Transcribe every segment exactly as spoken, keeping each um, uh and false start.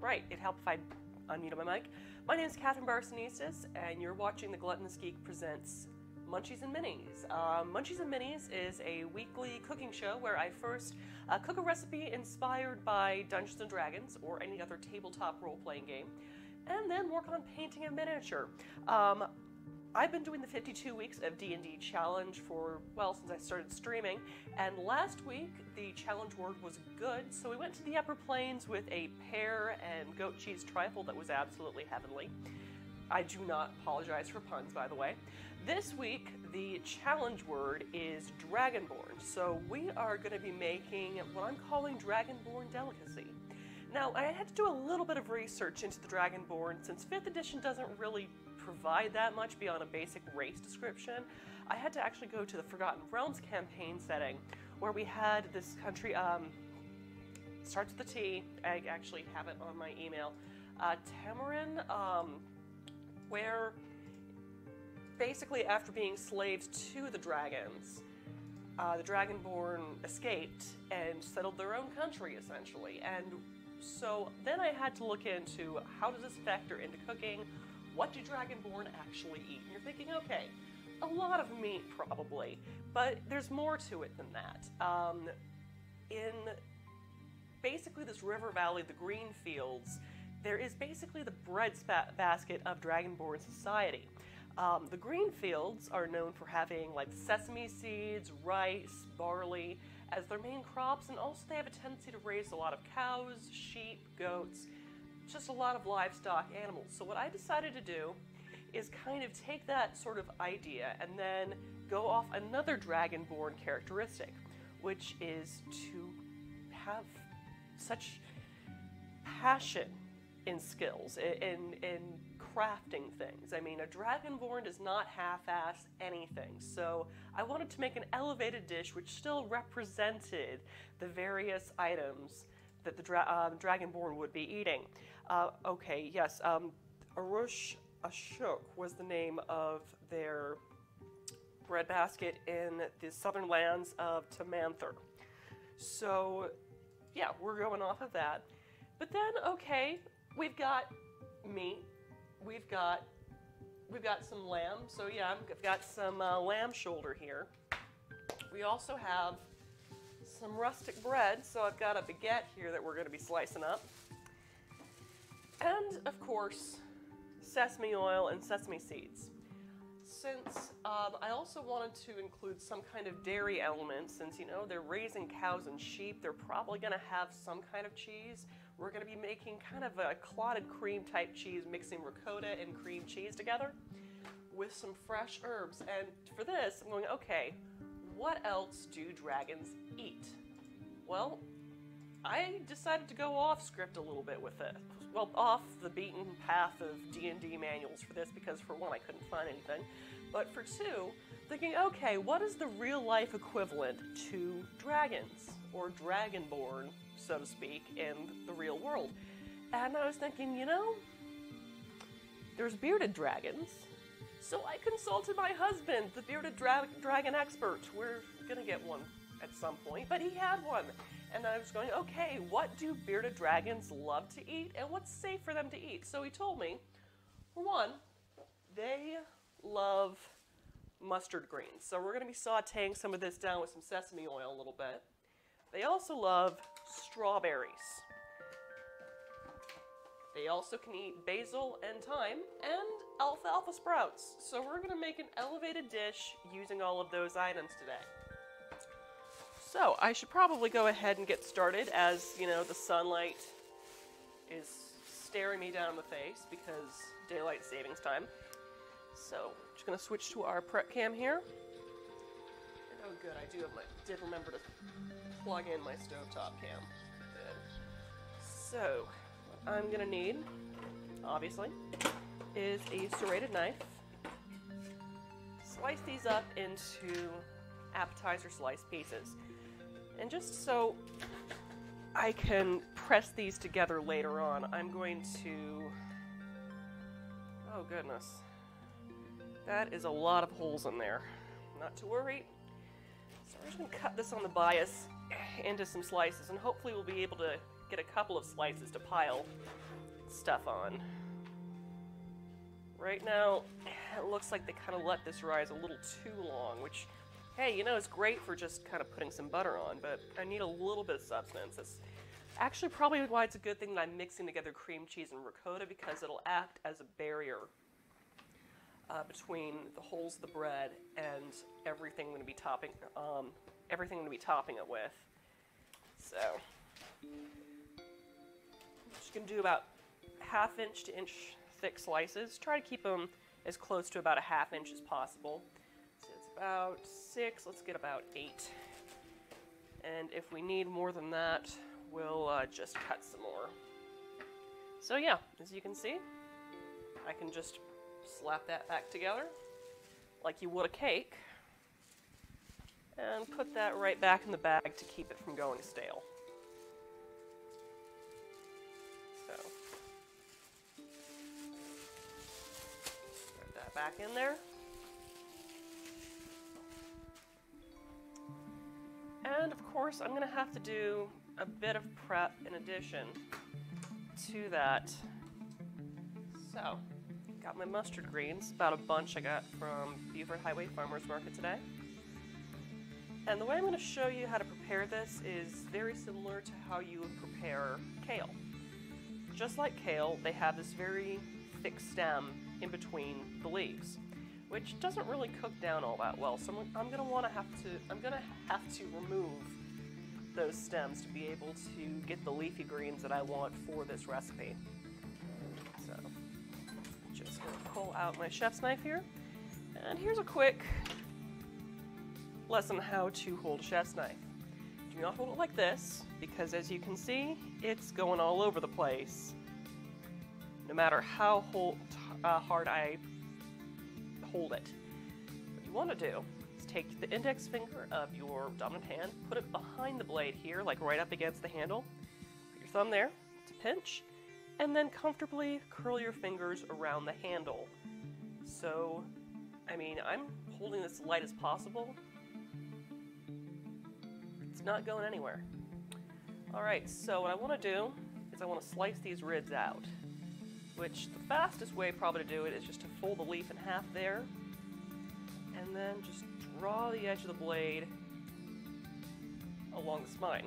Right, it helped if I unmuted my mic. My name is Catherine Barcinistas, and you're watching The Gluttonous Geek presents Munchies and Minis. Uh, Munchies and Minis is a weekly cooking show where I first uh, cook a recipe inspired by Dungeons and Dragons or any other tabletop role-playing game, and then work on painting a miniature. Um, I've been doing the fifty-two weeks of D and D challenge for, well, since I started streaming, and last week the challenge word was good, so we went to the Upper Plains with a pear and goat cheese trifle that was absolutely heavenly. I do not apologize for puns, by the way. This week the challenge word is Dragonborn, so we are going to be making what I'm calling Dragonborn Delicacy. Now, I had to do a little bit of research into the Dragonborn, since fifth edition doesn't really provide that much beyond a basic race description. I had to actually go to the Forgotten Realms campaign setting, where we had this country, um, starts with a T, I actually have it on my email, uh, Tamarin, um, where basically after being slaves to the dragons, uh, the Dragonborn escaped and settled their own country, essentially. And so then I had to look into how does this factor into cooking? What do Dragonborn actually eat? And you're thinking, okay, a lot of meat probably, but there's more to it than that. Um, in basically this river valley, the green fields, there is basically the bread basket of Dragonborn society. Um, the green fields are known for having like sesame seeds, rice, barley as their main crops, and also they have a tendency to raise a lot of cows, sheep, goats, just a lot of livestock animals. So what I decided to do is kind of take that sort of idea and then go off another Dragonborn characteristic, which is to have such passion in skills, in, in crafting things. I mean, a Dragonborn does not half-ass anything, so I wanted to make an elevated dish which still represented the various items that the dra uh, Dragonborn would be eating. Uh, okay, yes, um, Arush Ashok was the name of their bread basket in the southern lands of Tymanther. So, yeah, we're going off of that. But then, okay, we've got meat, we've got, we've got some lamb, so yeah, I've got some uh, lamb shoulder here. We also have some rustic bread, so I've got a baguette here that we're going to be slicing up. And, of course, sesame oil and sesame seeds. Since um, I also wanted to include some kind of dairy element, since, you know, they're raising cows and sheep, they're probably going to have some kind of cheese. We're going to be making kind of a clotted cream type cheese, mixing ricotta and cream cheese together with some fresh herbs. And for this, I'm going, okay, what else do dragons eat? Well, I decided to go off script a little bit with it. Well, off the beaten path of D and D manuals for this, because for one, I couldn't find anything. But for two, thinking, okay, what is the real life equivalent to dragons, or Dragonborn, so to speak, in the real world? And I was thinking, you know, there's bearded dragons. So I consulted my husband, the bearded dra dragon expert. We're gonna get one at some point, but he had one. And I was going, okay, what do bearded dragons love to eat and what's safe for them to eat? So he told me, for one, they love mustard greens. So we're gonna be sauteing some of this down with some sesame oil a little bit. They also love strawberries. They also can eat basil and thyme and alfalfa sprouts. So we're gonna make an elevated dish using all of those items today. So I should probably go ahead and get started, as, you know, the sunlight is staring me down in the face because daylight savings time. So just gonna switch to our prep cam here. And oh good, I do have my, did remember to plug in my stovetop cam. Good. So what I'm gonna need, obviously, is a serrated knife. Slice these up into appetizer slice pieces. And just so I can press these together later on, I'm going to, oh goodness, that is a lot of holes in there. Not to worry. So we're just going to cut this on the bias into some slices, and hopefully we'll be able to get a couple of slices to pile stuff on. Right now, it looks like they kind of let this rise a little too long, which, hey, you know, it's great for just kind of putting some butter on, but I need a little bit of substance. That's actually probably why it's a good thing that I'm mixing together cream cheese and ricotta, because it'll act as a barrier uh, between the holes of the bread and everything I'm going to be topping, um, everything I'm going to be topping it with. So, I'm just going to do about half inch to inch thick slices. Try to keep them as close to about a half inch as possible. So it's about six, let's get about eight. And if we need more than that, we'll uh, just cut some more. So yeah, as you can see, I can just slap that back together like you would a cake and put that right back in the bag to keep it from going stale. So, put that back in there. And of course, I'm gonna have to do a bit of prep in addition to that. So, got my mustard greens, about a bunch I got from Buford Highway Farmers Market today. And the way I'm going to show you how to prepare this is very similar to how you would prepare kale. Just like kale, they have this very thick stem in between the leaves, which doesn't really cook down all that well. So I'm, I'm going to want to have to, I'm going to have to remove those stems to be able to get the leafy greens that I want for this recipe. So just going to pull out my chef's knife here. And here's a quick lesson how to hold a chef's knife. Do not hold it like this, because as you can see, it's going all over the place. No matter how hold, uh, hard I hold it. What you want to do is take the index finger of your dominant hand, put it behind the blade here, like right up against the handle, put your thumb there to pinch, and then comfortably curl your fingers around the handle. So, I mean, I'm holding this light as possible, not going anywhere. Alright, so what I want to do is I want to slice these ribs out, which the fastest way probably to do it is just to fold the leaf in half there, and then just draw the edge of the blade along the spine.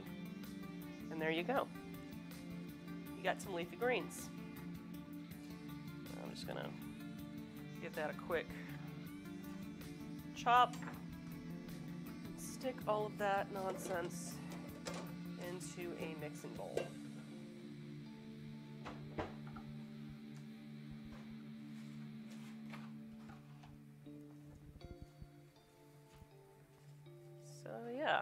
And there you go. You got some leafy greens. I'm just going to give that a quick chop. Stick all of that nonsense into a mixing bowl. So yeah.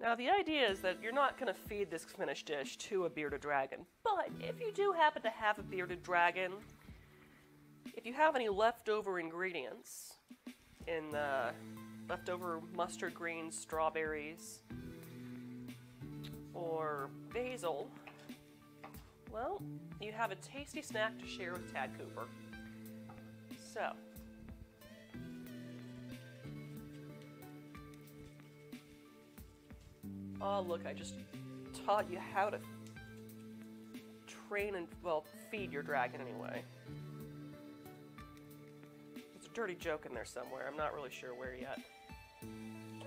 Now the idea is that you're not going to feed this finished dish to a bearded dragon, but if you do happen to have a bearded dragon, if you have any leftover ingredients in the leftover mustard greens, strawberries, or basil, well, you have a tasty snack to share with Tad Cooper. So. Oh, look, I just taught you how to train and, well, feed your dragon anyway. There's a dirty joke in there somewhere. I'm not really sure where yet.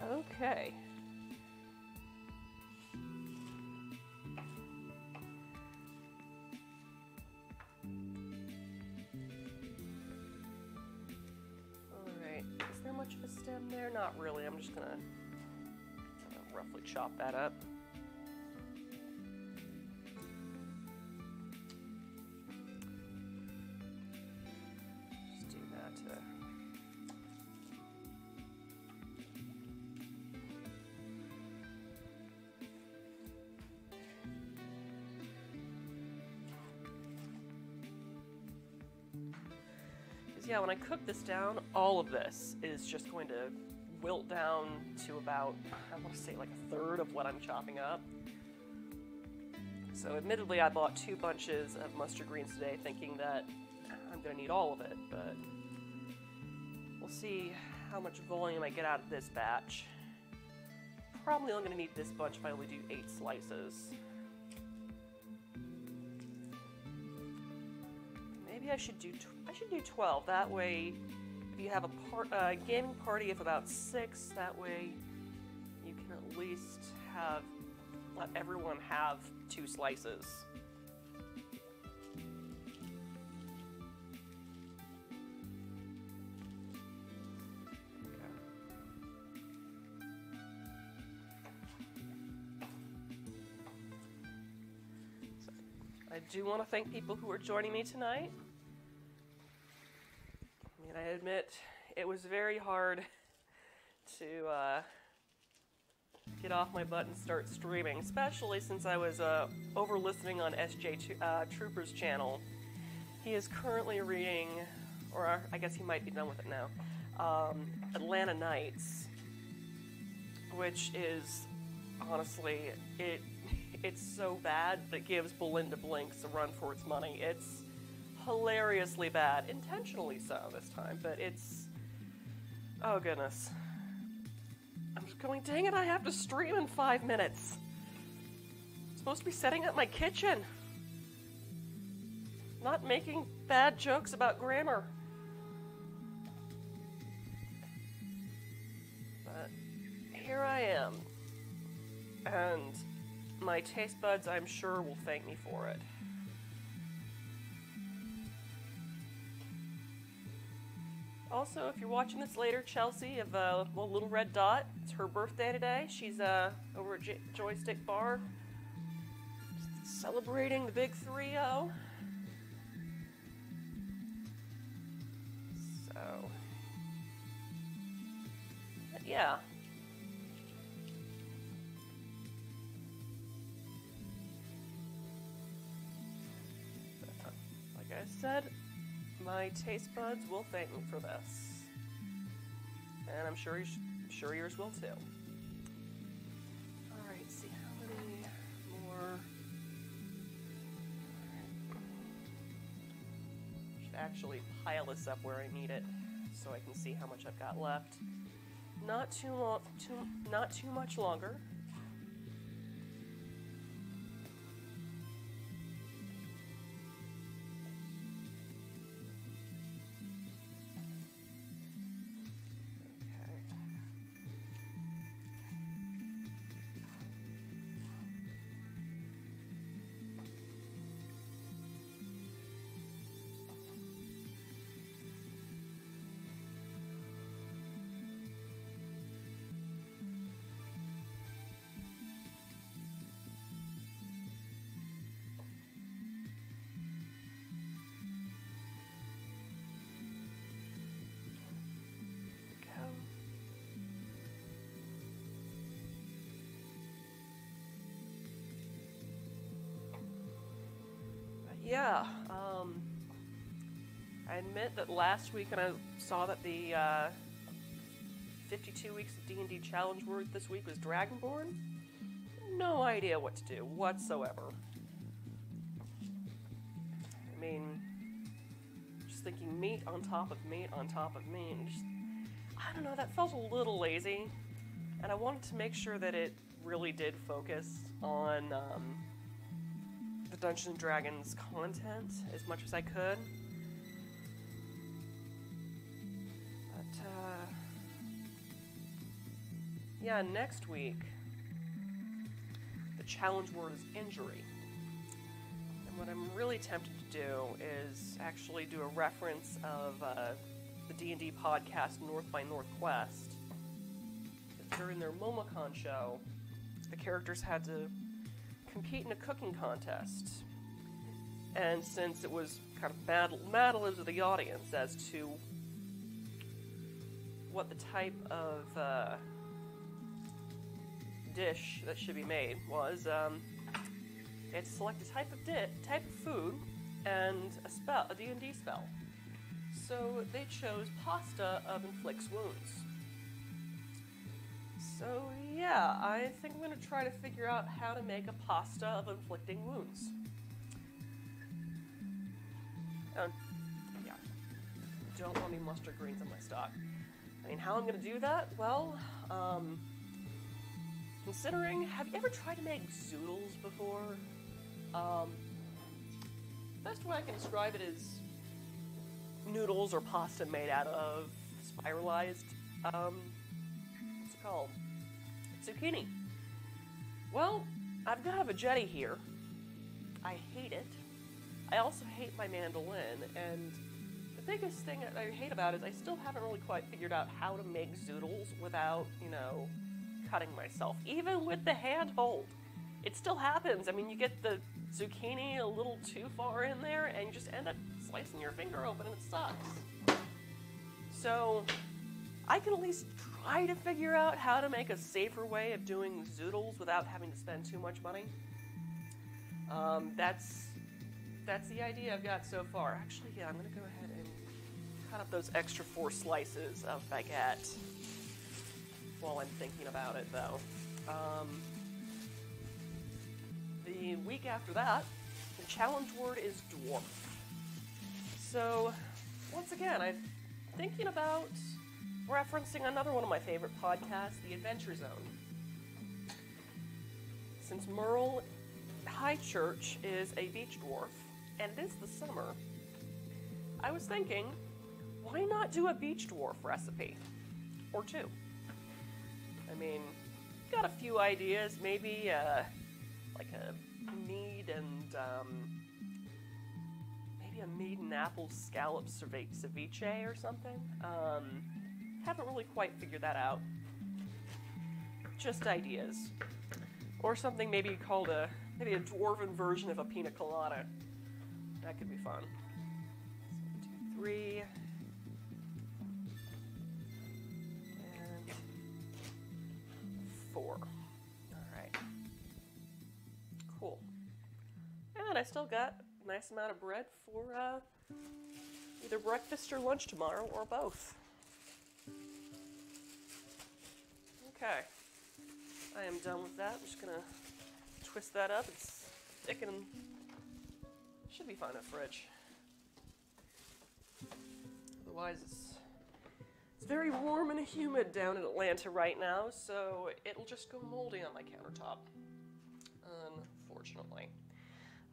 Okay. All right. Is there much of a stem there? Not really. I'm just going to roughly chop that up. Just do that to... Because yeah, when I cook this down, all of this is just going to wilt down to about, I want to say like a third of what I'm chopping up. So admittedly, I bought two bunches of mustard greens today thinking that I'm going to need all of it, but we'll see how much volume I get out of this batch. Probably only going to need this bunch if I only do eight slices. Maybe I should do I should do twelve. That way, if you have a part, uh, gaming party of about six, that way you can at least have let everyone have two slices. I do want to thank people who are joining me tonight. I mean, I admit it was very hard to uh, get off my butt and start streaming, especially since I was uh, over listening on S J uh, Trooper's channel. He is currently reading, or I guess he might be done with it now, um, Atlanta Nights, which is honestly it. It's so bad that gives Belinda Blinks a run for its money. It's hilariously bad, intentionally so this time, but it's, oh goodness. I'm just going, dang it, I have to stream in five minutes. I'm supposed to be setting up my kitchen. Not making bad jokes about grammar. But here I am. And my taste buds, I'm sure, will thank me for it. Also, if you're watching this later, Chelsea of uh, Little Red Dot, it's her birthday today. She's uh, over at J Joystick Bar, celebrating the big three oh. So, but yeah. Like I said, my taste buds will thank me for this, and I'm sure, you sh I'm sure yours will too. All right, see how many more. I should actually pile this up where I need it, so I can see how much I've got left. Not too long, too not too much longer. Yeah, um, I admit that last week when I saw that the uh, fifty-two weeks of D and D challenge word this week was Dragonborn, no idea what to do whatsoever. I mean, just thinking meat on top of meat on top of meat, and just, I don't know, that felt a little lazy, and I wanted to make sure that it really did focus on um, the Dungeons and Dragons content as much as I could. But, uh, yeah, next week, the challenge word is injury. And what I'm really tempted to do is actually do a reference of uh, the D and D podcast North by North Quest. During their Momacon show, the characters had to compete in a cooking contest, and since it was kind of mad, mad libs of the audience as to what the type of uh, dish that should be made was, um, they had to select a type of di type of food and a spell, a D and D spell. So they chose pasta of inflicts wounds. So yeah, I think I'm going to try to figure out how to make a pasta of inflicting wounds. Um, yeah, don't want any mustard greens in my stock. I mean, how I'm going to do that? Well, um, considering, have you ever tried to make zoodles before? Um, best way I can describe it is noodles or pasta made out of spiralized, um, what's it called? Zucchini. Well, I've got a veggetti here. I hate it. I also hate my mandolin, and the biggest thing that I hate about it is I still haven't really quite figured out how to make zoodles without, you know, cutting myself. Even with the handhold, it still happens. I mean, you get the zucchini a little too far in there, and you just end up slicing your finger open, and it sucks. So, I can at least try to figure out how to make a safer way of doing zoodles without having to spend too much money. Um, that's... That's the idea I've got so far. Actually, yeah, I'm gonna go ahead and cut up those extra four slices of baguette while I'm thinking about it, though. Um, the week after that, the challenge word is dwarf. So, once again, I'm thinking about referencing another one of my favorite podcasts, The Adventure Zone. Since Merle High Church is a beach dwarf, and it is the summer, I was thinking, why not do a beach dwarf recipe? Or two. I mean, got a few ideas, maybe uh, like a mead and, um, maybe a mead and apple scallop ceviche or something. Um, haven't really quite figured that out. Just ideas. Or something maybe called a, maybe a dwarven version of a pina colada. That could be fun. So, two, three. And four. Alright. Cool. And I still got a nice amount of bread for uh, either breakfast or lunch tomorrow, or both. Okay. I am done with that. I'm just gonna twist that up. It's thick and should be fine in the fridge. Otherwise, it's, it's very warm and humid down in Atlanta right now, so it'll just go moldy on my countertop, unfortunately.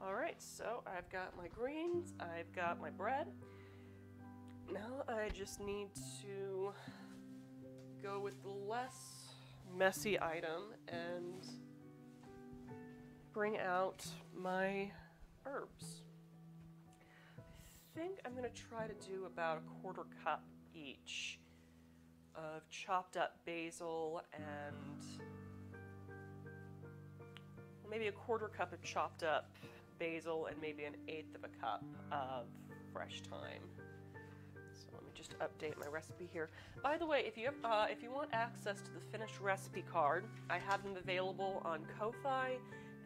All right, so I've got my greens, I've got my bread. Now I just need to go with the less messy item and bring out my herbs. I think I'm gonna try to do about a quarter cup each of chopped up basil and maybe a quarter cup of chopped up basil and maybe an eighth of a cup of fresh thyme. So let me just update my recipe here. By the way, if you have, uh, if you want access to the finished recipe card, I have them available on Ko-Fi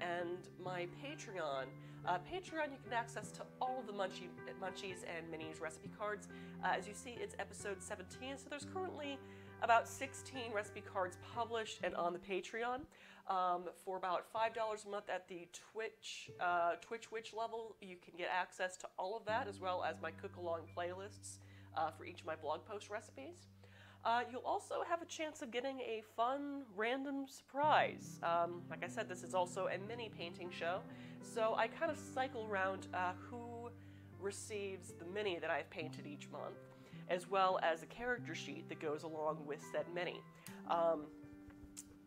and my Patreon. Uh, Patreon, you can access to all of the Munchie, Munchies and Minis recipe cards. Uh, as you see, it's episode seventeen, so there's currently about sixteen recipe cards published and on the Patreon um, for about five dollars a month at the Twitch, uh, Twitch Witch level. You can get access to all of that, as well as my cook-along playlists uh, for each of my blog post recipes. Uh, you'll also have a chance of getting a fun, random surprise. Um, like I said, this is also a mini painting show, so I kind of cycle around uh, who receives the mini that I've painted each month, as well as a character sheet that goes along with said mini. Um,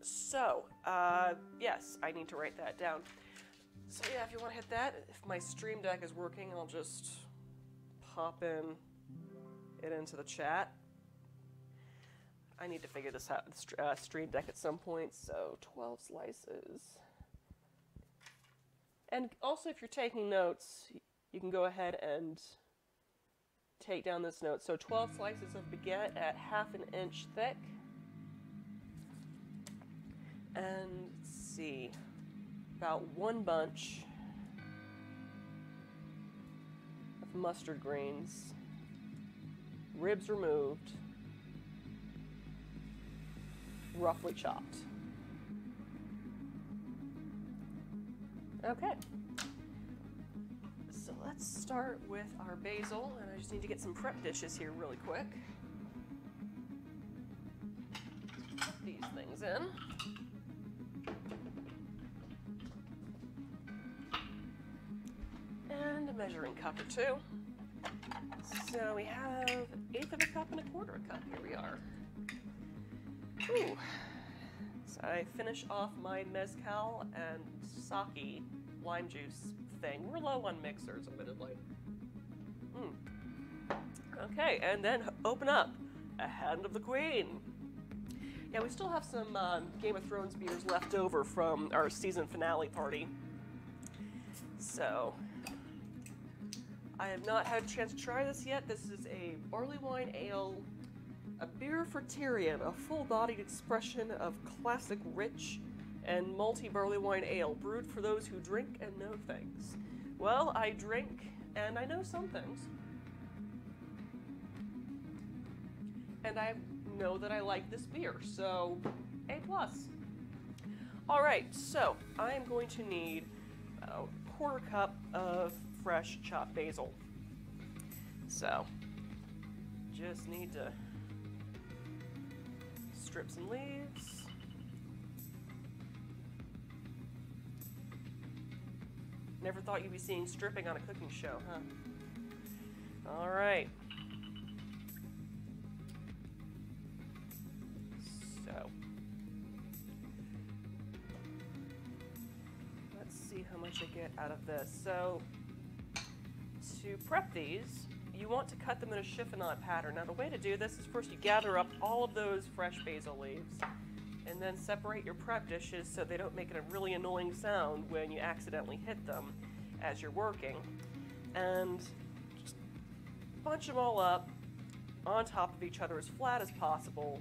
so, uh, yes, I need to write that down. So yeah, if you want to hit that, if my stream deck is working, I'll just pop in it into the chat. I need to figure this out, uh, stream deck at some point, so twelve slices. And also, if you're taking notes, you can go ahead and take down this note. So twelve slices of baguette at half an inch thick. And let's see, about one bunch of mustard greens, ribs removed, roughly chopped. Okay. So let's start with our basil, and I just need to get some prep dishes here really quick. Put these things in. And a measuring cup or two. So we have an eighth of a cup and a quarter of a cup. Here we are. Ooh. So I finish off my mezcal and sake lime juice thing. We're low on mixers, admittedly. Mm. Okay, and then open up a Hand of the Queen. Yeah, we still have some um, Game of Thrones beers left over from our season finale party. So I have not had a chance to try this yet. This is a barley wine ale, a beer for Tyrion, a full-bodied expression of classic rich and malty barley wine ale, brewed for those who drink and know things. Well, I drink and I know some things. And I know that I like this beer, so A plus. All right, so I am going to need a quarter cup of fresh chopped basil. So, just need to strip some leaves. Never thought you'd be seeing stripping on a cooking show, huh? All right. So, let's see how much I get out of this. So, to prep these, you want to cut them in a chiffonade pattern. Now the way to do this is first you gather up all of those fresh basil leaves and then separate your prep dishes so they don't make a really annoying sound when you accidentally hit them as you're working. And just bunch them all up on top of each other as flat as possible,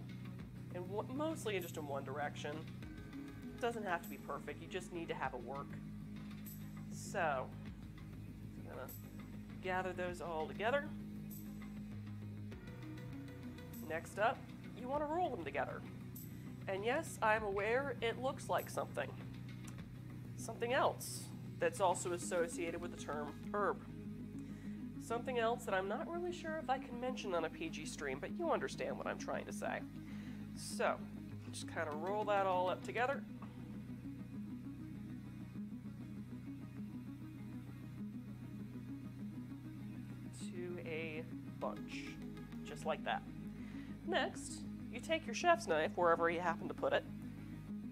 and mostly just in one direction. It doesn't have to be perfect, you just need to have it work. So, I'm gonna gather those all together. Next up, you want to roll them together. And yes, I'm aware it looks like something. Something else that's also associated with the term herb. Something else that I'm not really sure if I can mention on a P G stream, but you understand what I'm trying to say. So, just kind of roll that all up together. Bunch, just like that. Next, you take your chef's knife, wherever you happen to put it.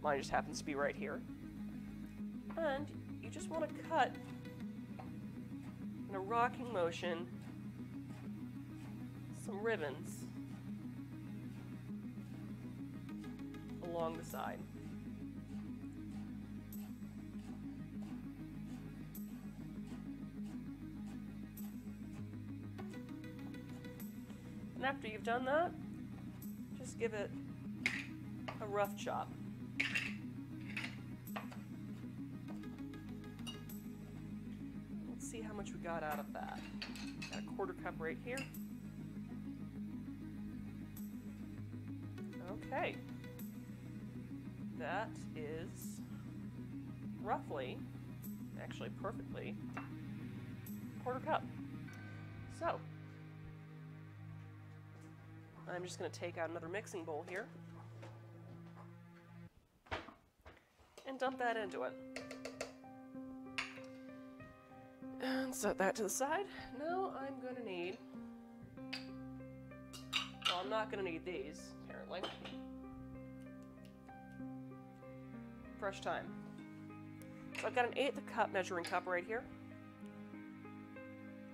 Mine just happens to be right here. And you just want to cut in a rocking motion some ribbons along the side. And after you've done that, just give it a rough chop. Let's see how much we got out of that. Got a quarter cup right here. Okay. That is roughly, actually perfectly, a quarter cup. So, I'm just going to take out another mixing bowl here and dump that into it. And set that to the side. Now I'm going to need, well, I'm not going to need these, apparently. Fresh thyme. So I've got an eighth of cup measuring cup right here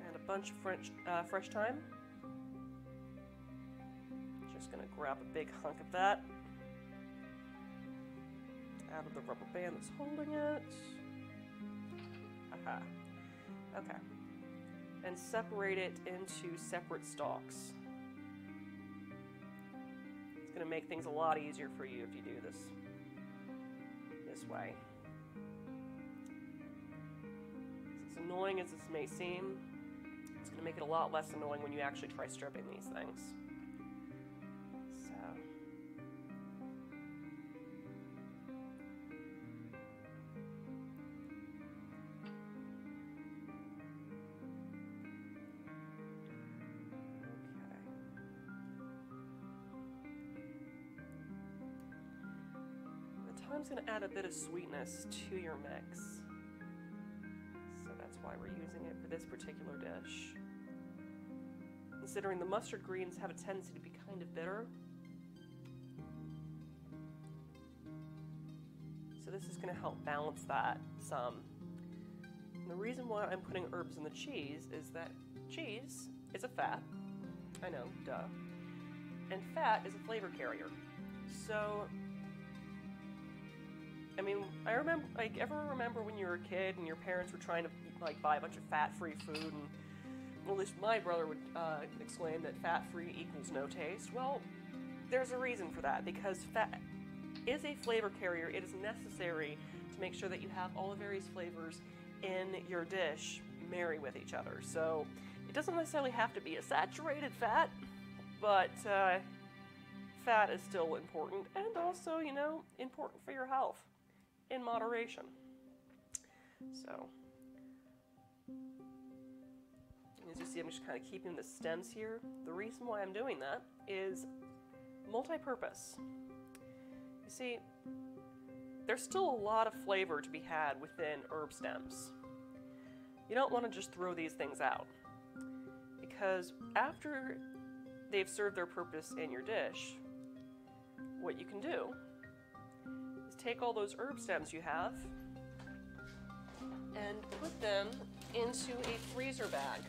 and a bunch of French, uh, fresh thyme. Just gonna grab a big hunk of that out of the rubber band that's holding it. Aha. Okay. And separate it into separate stalks. It's gonna make things a lot easier for you if you do this this way. As annoying as this may seem, it's gonna make it a lot less annoying when you actually try stripping these things. sometimes going to add a bit of sweetness to your mix. So that's why we're using it for this particular dish. Considering the mustard greens have a tendency to be kind of bitter. So this is going to help balance that some. And the reason why I'm putting herbs in the cheese is that cheese is a fat. I know, duh. And fat is a flavor carrier. So, I mean, I remember, like, everyone remember when you were a kid and your parents were trying to, like, buy a bunch of fat-free food, and, well, at least my brother would uh, exclaim that fat-free equals no taste. Well, there's a reason for that, because fat is a flavor carrier. It is necessary to make sure that you have all the various flavors in your dish marry with each other. So, it doesn't necessarily have to be a saturated fat, but, uh, fat is still important, and also, you know, important for your health, in moderation. So, as you see, I'm just kind of keeping the stems here. The reason why I'm doing that is multi-purpose. You see, there's still a lot of flavor to be had within herb stems. You don't want to just throw these things out, because after they've served their purpose in your dish, what you can do is take all those herb stems you have and put them into a freezer bag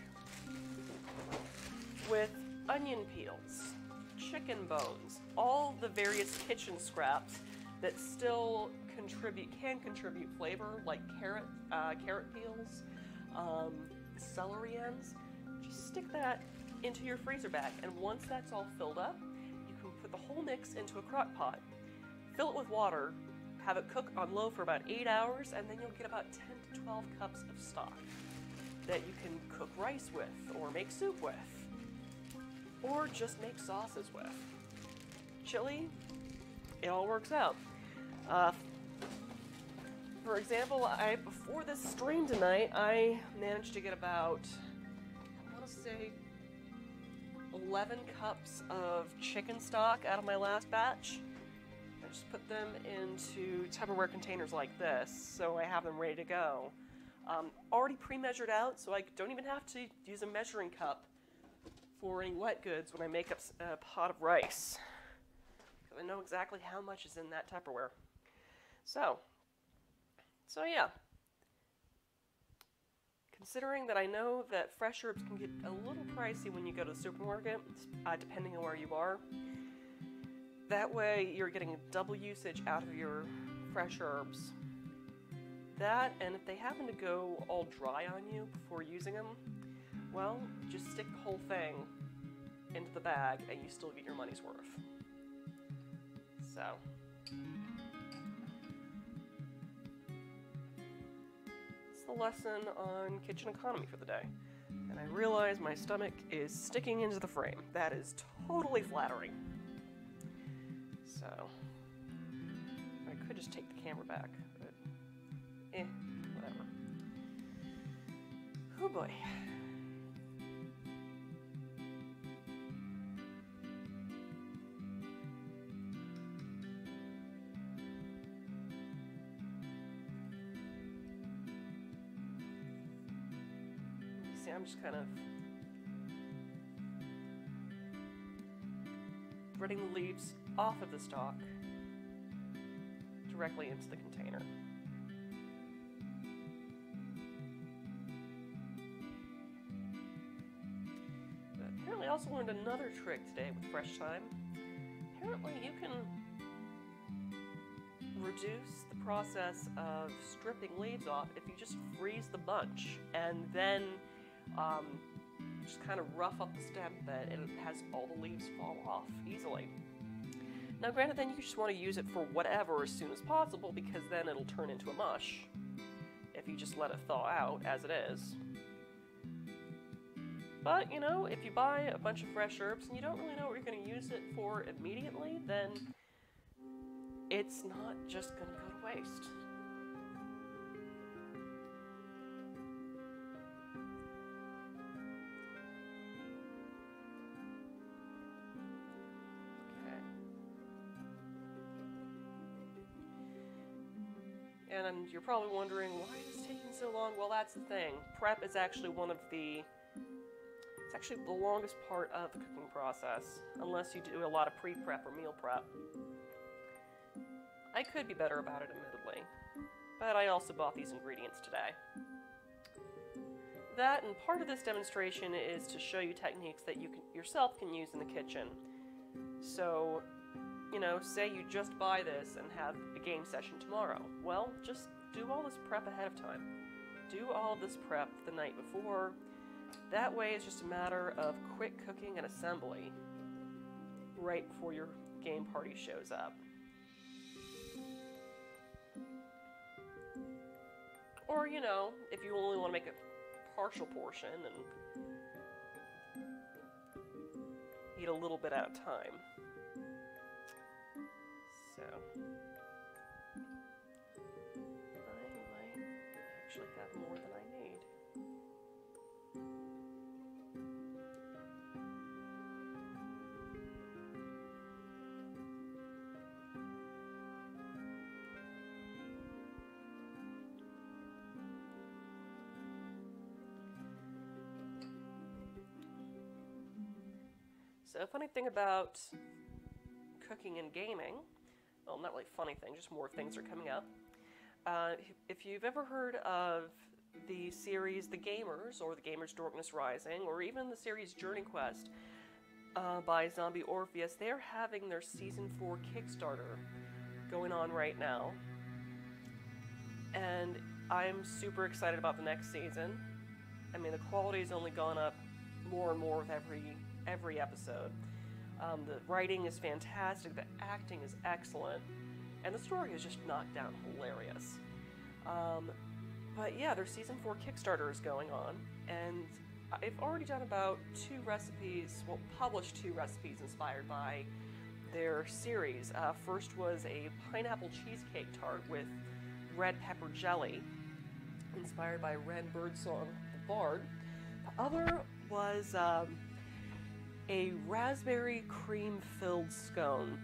with onion peels, chicken bones, all the various kitchen scraps that still contribute, can contribute flavor, like carrot, uh, carrot peels, um, celery ends. Just stick that into your freezer bag, and once that's all filled up, you can put the whole mix into a crock pot, fill it with water, have it cook on low for about eight hours, and then you'll get about ten to twelve cups of stock that you can cook rice with, or make soup with, or just make sauces with. Chili, it all works out. Uh, for example, I before this stream tonight, I managed to get about, I want to say, eleven cups of chicken stock out of my last batch. I just put them into Tupperware containers like this, so I have them ready to go. Um, already pre-measured out, so I don't even have to use a measuring cup for any wet goods when I make up a pot of rice, because I know exactly how much is in that Tupperware. So, so yeah. Considering that I know that fresh herbs can get a little pricey when you go to the supermarket, uh, depending on where you are, that way you're getting double usage out of your fresh herbs. That, and if they happen to go all dry on you before using them, well, just stick the whole thing into the bag and you still get your money's worth. So. Lesson on kitchen economy for the day, and I realize my stomach is sticking into the frame. That is totally flattering. So I could just take the camera back, but eh, whatever. Oh boy. I'm just kind of spreading the leaves off of the stalk directly into the container. But apparently I also learned another trick today with Fresh Thyme. Apparently you can reduce the process of stripping leaves off if you just freeze the bunch and then Um, just kind of rough up the stem bed, and it has all the leaves fall off easily. Now granted, then you just want to use it for whatever as soon as possible, because then it'll turn into a mush if you just let it thaw out as it is. But, you know, if you buy a bunch of fresh herbs and you don't really know what you're going to use it for immediately, then it's not just going to go to waste. And you're probably wondering, why is this taking so long? Well, that's the thing. Prep is actually one of the... It's actually the longest part of the cooking process, unless you do a lot of pre-prep or meal prep. I could be better about it, admittedly, but I also bought these ingredients today. That, and part of this demonstration is to show you techniques that you can, yourself can use in the kitchen. So, you know, say you just buy this and have a game session tomorrow. Well, just do all this prep ahead of time. Do all this prep the night before. That way it's just a matter of quick cooking and assembly right before your game party shows up. Or, you know, if you only want to make a partial portion and eat a little bit at a time. So, I might actually have more than I So, funny thing about cooking and gaming, well, not really funny thing, just more things are coming up. Uh, if you've ever heard of the series The Gamers, or The Gamers Darkness Rising, or even the series Journey Quest uh, by Zombie Orpheus, they're having their Season four Kickstarter going on right now. And I'm super excited about the next season. I mean, the quality's only gone up more and more with every every episode. Um, the writing is fantastic, the acting is excellent, and the story is just knocked down hilarious. Um, but yeah, their Season four Kickstarter is going on, and I've already done about two recipes, well, published two recipes inspired by their series. Uh, first was a pineapple cheesecake tart with red pepper jelly, inspired by Red Birdsong the Bard. The other was... Um, a raspberry cream-filled scone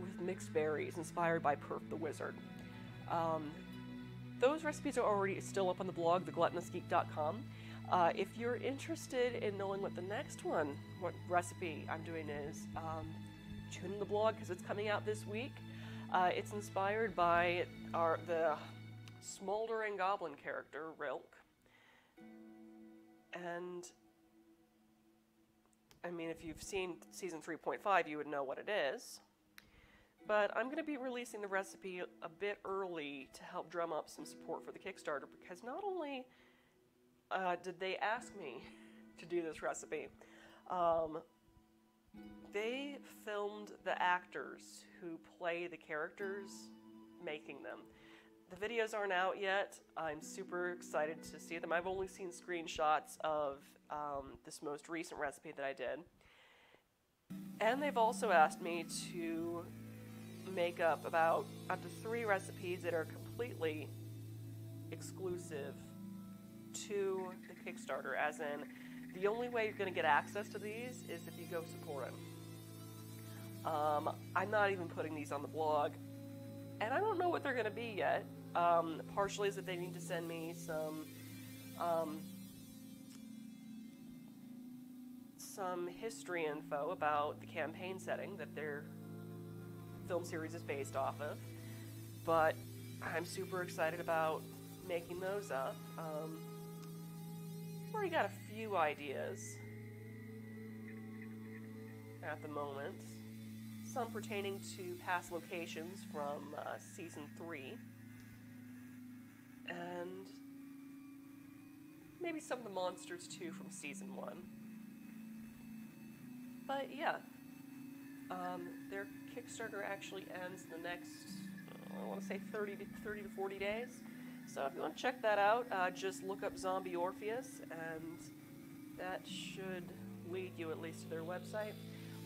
with mixed berries, inspired by Perf the Wizard. Um, those recipes are already still up on the blog, the gluttonous geek dot com. Uh, if you're interested in knowing what the next one, what recipe I'm doing is, um, tune in the blog because it's coming out this week. Uh, it's inspired by our the smoldering goblin character, Rilk. And... I mean, if you've seen season three point five, you would know what it is. But I'm going to be releasing the recipe a bit early to help drum up some support for the Kickstarter, because not only uh, did they ask me to do this recipe, um, they filmed the actors who play the characters making them. The videos aren't out yet. I'm super excited to see them. I've only seen screenshots of um, this most recent recipe that I did. And they've also asked me to make up about up to three recipes that are completely exclusive to the Kickstarter, as in the only way you're going to get access to these is if you go support them. Um, I'm not even putting these on the blog. And I don't know what they're going to be yet. Um, partially is that they need to send me some um, some history info about the campaign setting that their film series is based off of. But I'm super excited about making those up. Um, I've already got a few ideas at the moment. Some pertaining to past locations from uh, season three, and maybe some of the monsters too from season one. But yeah, um, their Kickstarter actually ends the next, I want to say thirty to forty days. So if you want to check that out, uh, just look up Zombie Orpheus, and that should lead you at least to their website.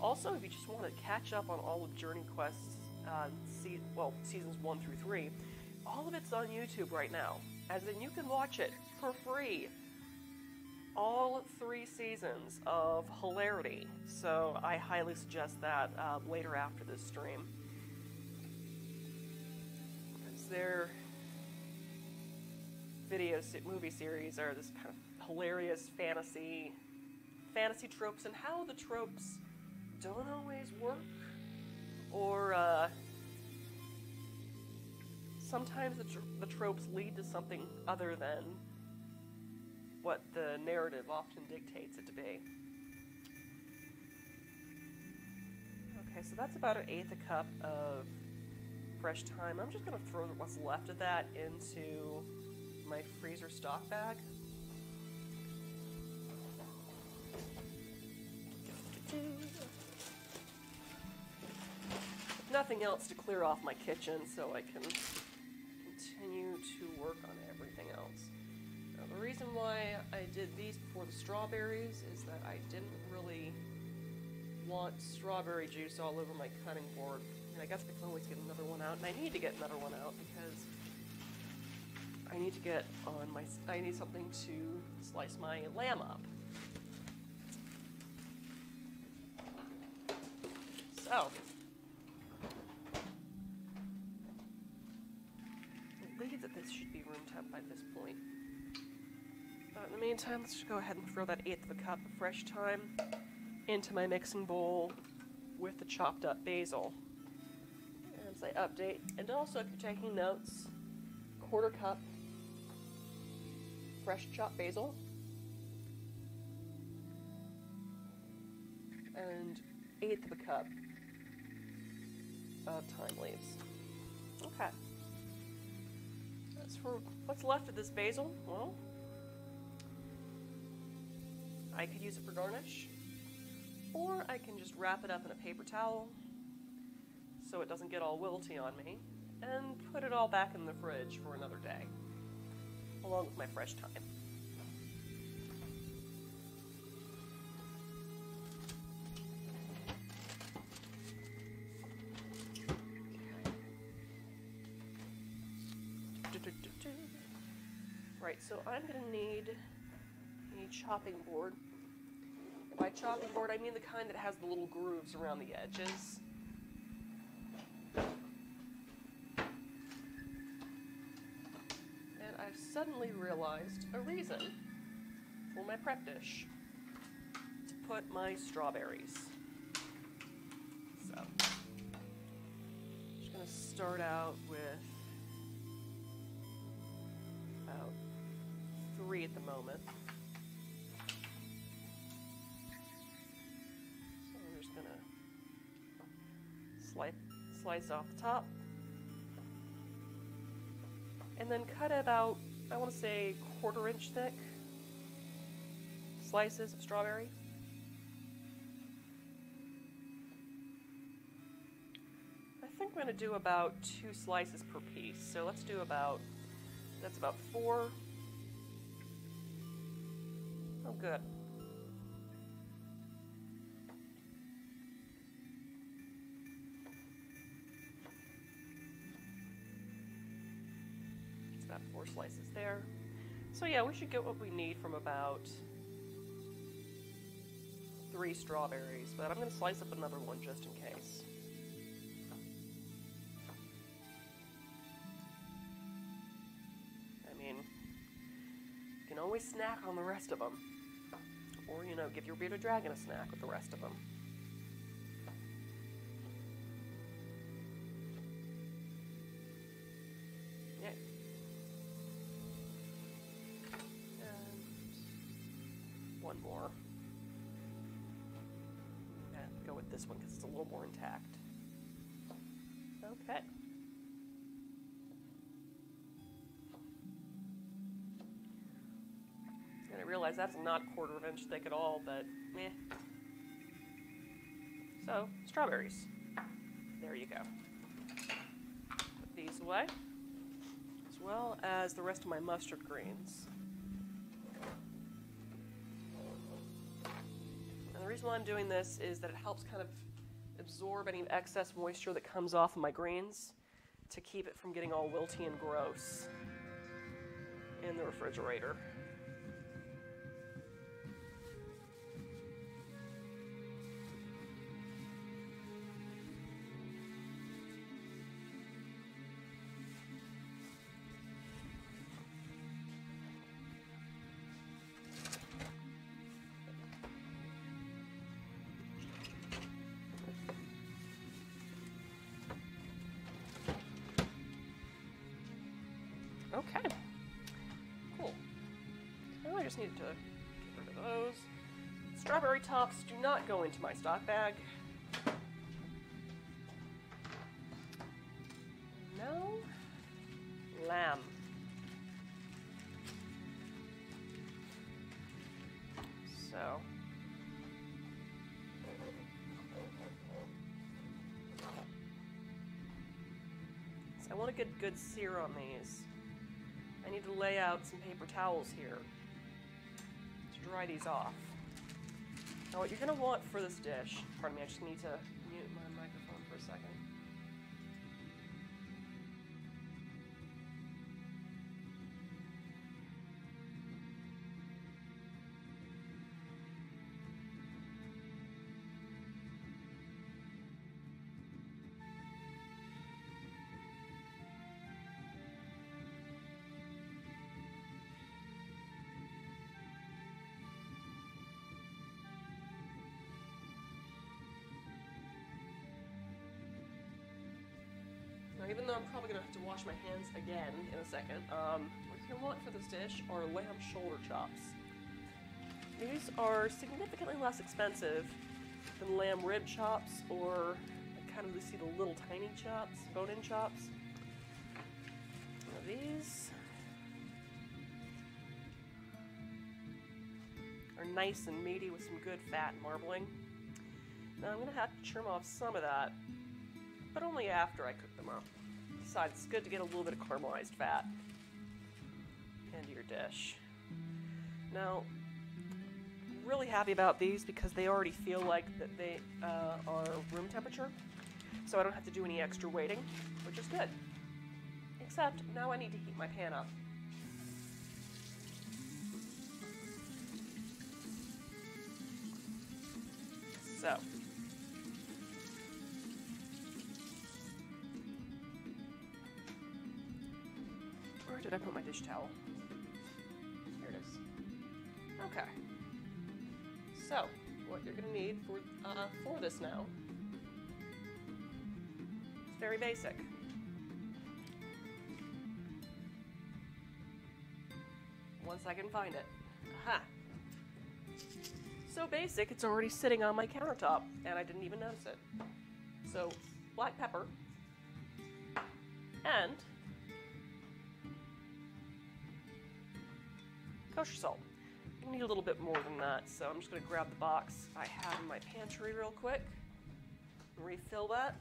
Also, if you just want to catch up on all of Journey Quest's, uh, se well, seasons one through three, all of it's on YouTube right now. As in, you can watch it for free. All three seasons of hilarity. So I highly suggest that uh, later after this stream. Because they're video movie series are this kind of hilarious fantasy fantasy tropes and how the tropes don't always work, or uh, sometimes the, tr the tropes lead to something other than what the narrative often dictates it to be. Okay, so that's about an eighth a cup of fresh thyme. I'm just going to throw what's left of that into my freezer stock bag. Nothing else to clear off my kitchen, so I can continue to work on everything else. Now, the reason why I did these before the strawberries is that I didn't really want strawberry juice all over my cutting board. I guess I can always get another one out, and I need to get another one out because I need to get on my, I need something to slice my lamb up. So, I believe that this should be room temp by this point. But in the meantime, let's just go ahead and throw that eighth of a cup of fresh thyme into my mixing bowl with the chopped up basil. I update, and also if you're taking notes, quarter cup fresh chopped basil and eighth of a cup of thyme leaves. Okay, that's for what's left of this basil. Well, I could use it for garnish, or I can just wrap it up in a paper towel so it doesn't get all wilty on me, and put it all back in the fridge for another day, along with my fresh thyme. Right, so I'm gonna need a chopping board. And by chopping board, I mean the kind that has the little grooves around the edges. Suddenly realized a reason for my prep dish to put my strawberries. So, I'm just gonna start out with about three at the moment. So I'm just gonna slice, slice off the top, and then cut about, I want to say, quarter inch thick slices of strawberry. I think we're going to do about two slices per piece, so let's do about, that's about four. Oh, good. Four slices there. So yeah, we should get what we need from about three strawberries, but I'm going to slice up another one just in case. I mean, you can always snack on the rest of them. Or, you know, give your bearded dragon a snack with the rest of them. One more. And go with this one because it's a little more intact. Okay. And I realize that's not a quarter of an inch thick at all, but meh. So, strawberries. There you go. Put these away, as well as the rest of my mustard greens. The reason why I'm doing this is that it helps kind of absorb any excess moisture that comes off of my greens to keep it from getting all wilty and gross in the refrigerator. Okay. Cool. Well, I just needed to get rid of those. Strawberry tops do not go into my stock bag. No. Lamb. So. I want to get good sear on these. I need to lay out some paper towels here to dry these off. Now what you're going to want for this dish, pardon me, I just need to mute my microphone for a second. Even though I'm probably going to have to wash my hands again in a second, um, what you want for this dish are lamb shoulder chops. These are significantly less expensive than lamb rib chops or kind of you see the little tiny chops, bone-in chops. Now these are nice and meaty with some good fat marbling. Now I'm going to have to trim off some of that, but only after I cook them up. Besides, it's good to get a little bit of caramelized fat into your dish. Now, I'm really happy about these because they already feel like that they uh, are room temperature, so I don't have to do any extra waiting, which is good. Except now I need to heat my pan up. So. Did I put my dish towel? Here it is. Okay. So, what you're gonna need for uh, for this now? It's very basic. Once I can find it. Aha. So basic, it's already sitting on my countertop, and I didn't even notice it. So, black pepper and kosher salt. I need a little bit more than that, so I'm just going to grab the box I have in my pantry real quick and refill that.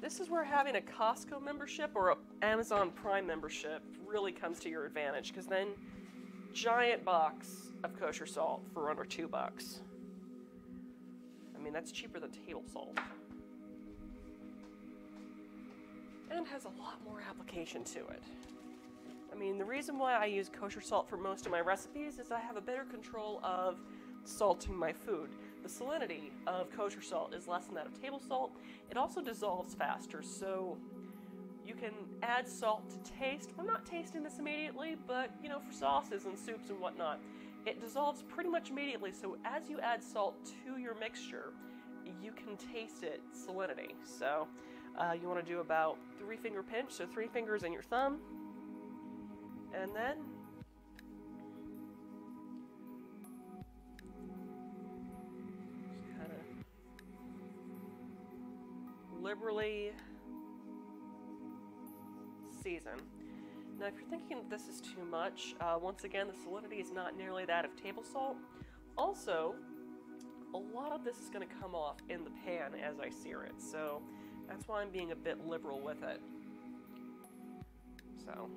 This is where having a Costco membership or an Amazon Prime membership really comes to your advantage, because then giant box of kosher salt for under two bucks. I mean, that's cheaper than table salt. And has a lot more application to it. I mean, the reason why I use kosher salt for most of my recipes is I have a better control of salting my food. The salinity of kosher salt is less than that of table salt. It also dissolves faster, so you can add salt to taste. I'm not tasting this immediately, but, you know, for sauces and soups and whatnot, it dissolves pretty much immediately, so as you add salt to your mixture, you can taste it salinity. So uh, you want to do about three-finger pinch, so three fingers and your thumb. And then just kind of liberally season. Now, if you're thinking that this is too much, uh, once again, the salinity is not nearly that of table salt. Also, a lot of this is going to come off in the pan as I sear it, so that's why I'm being a bit liberal with it. So.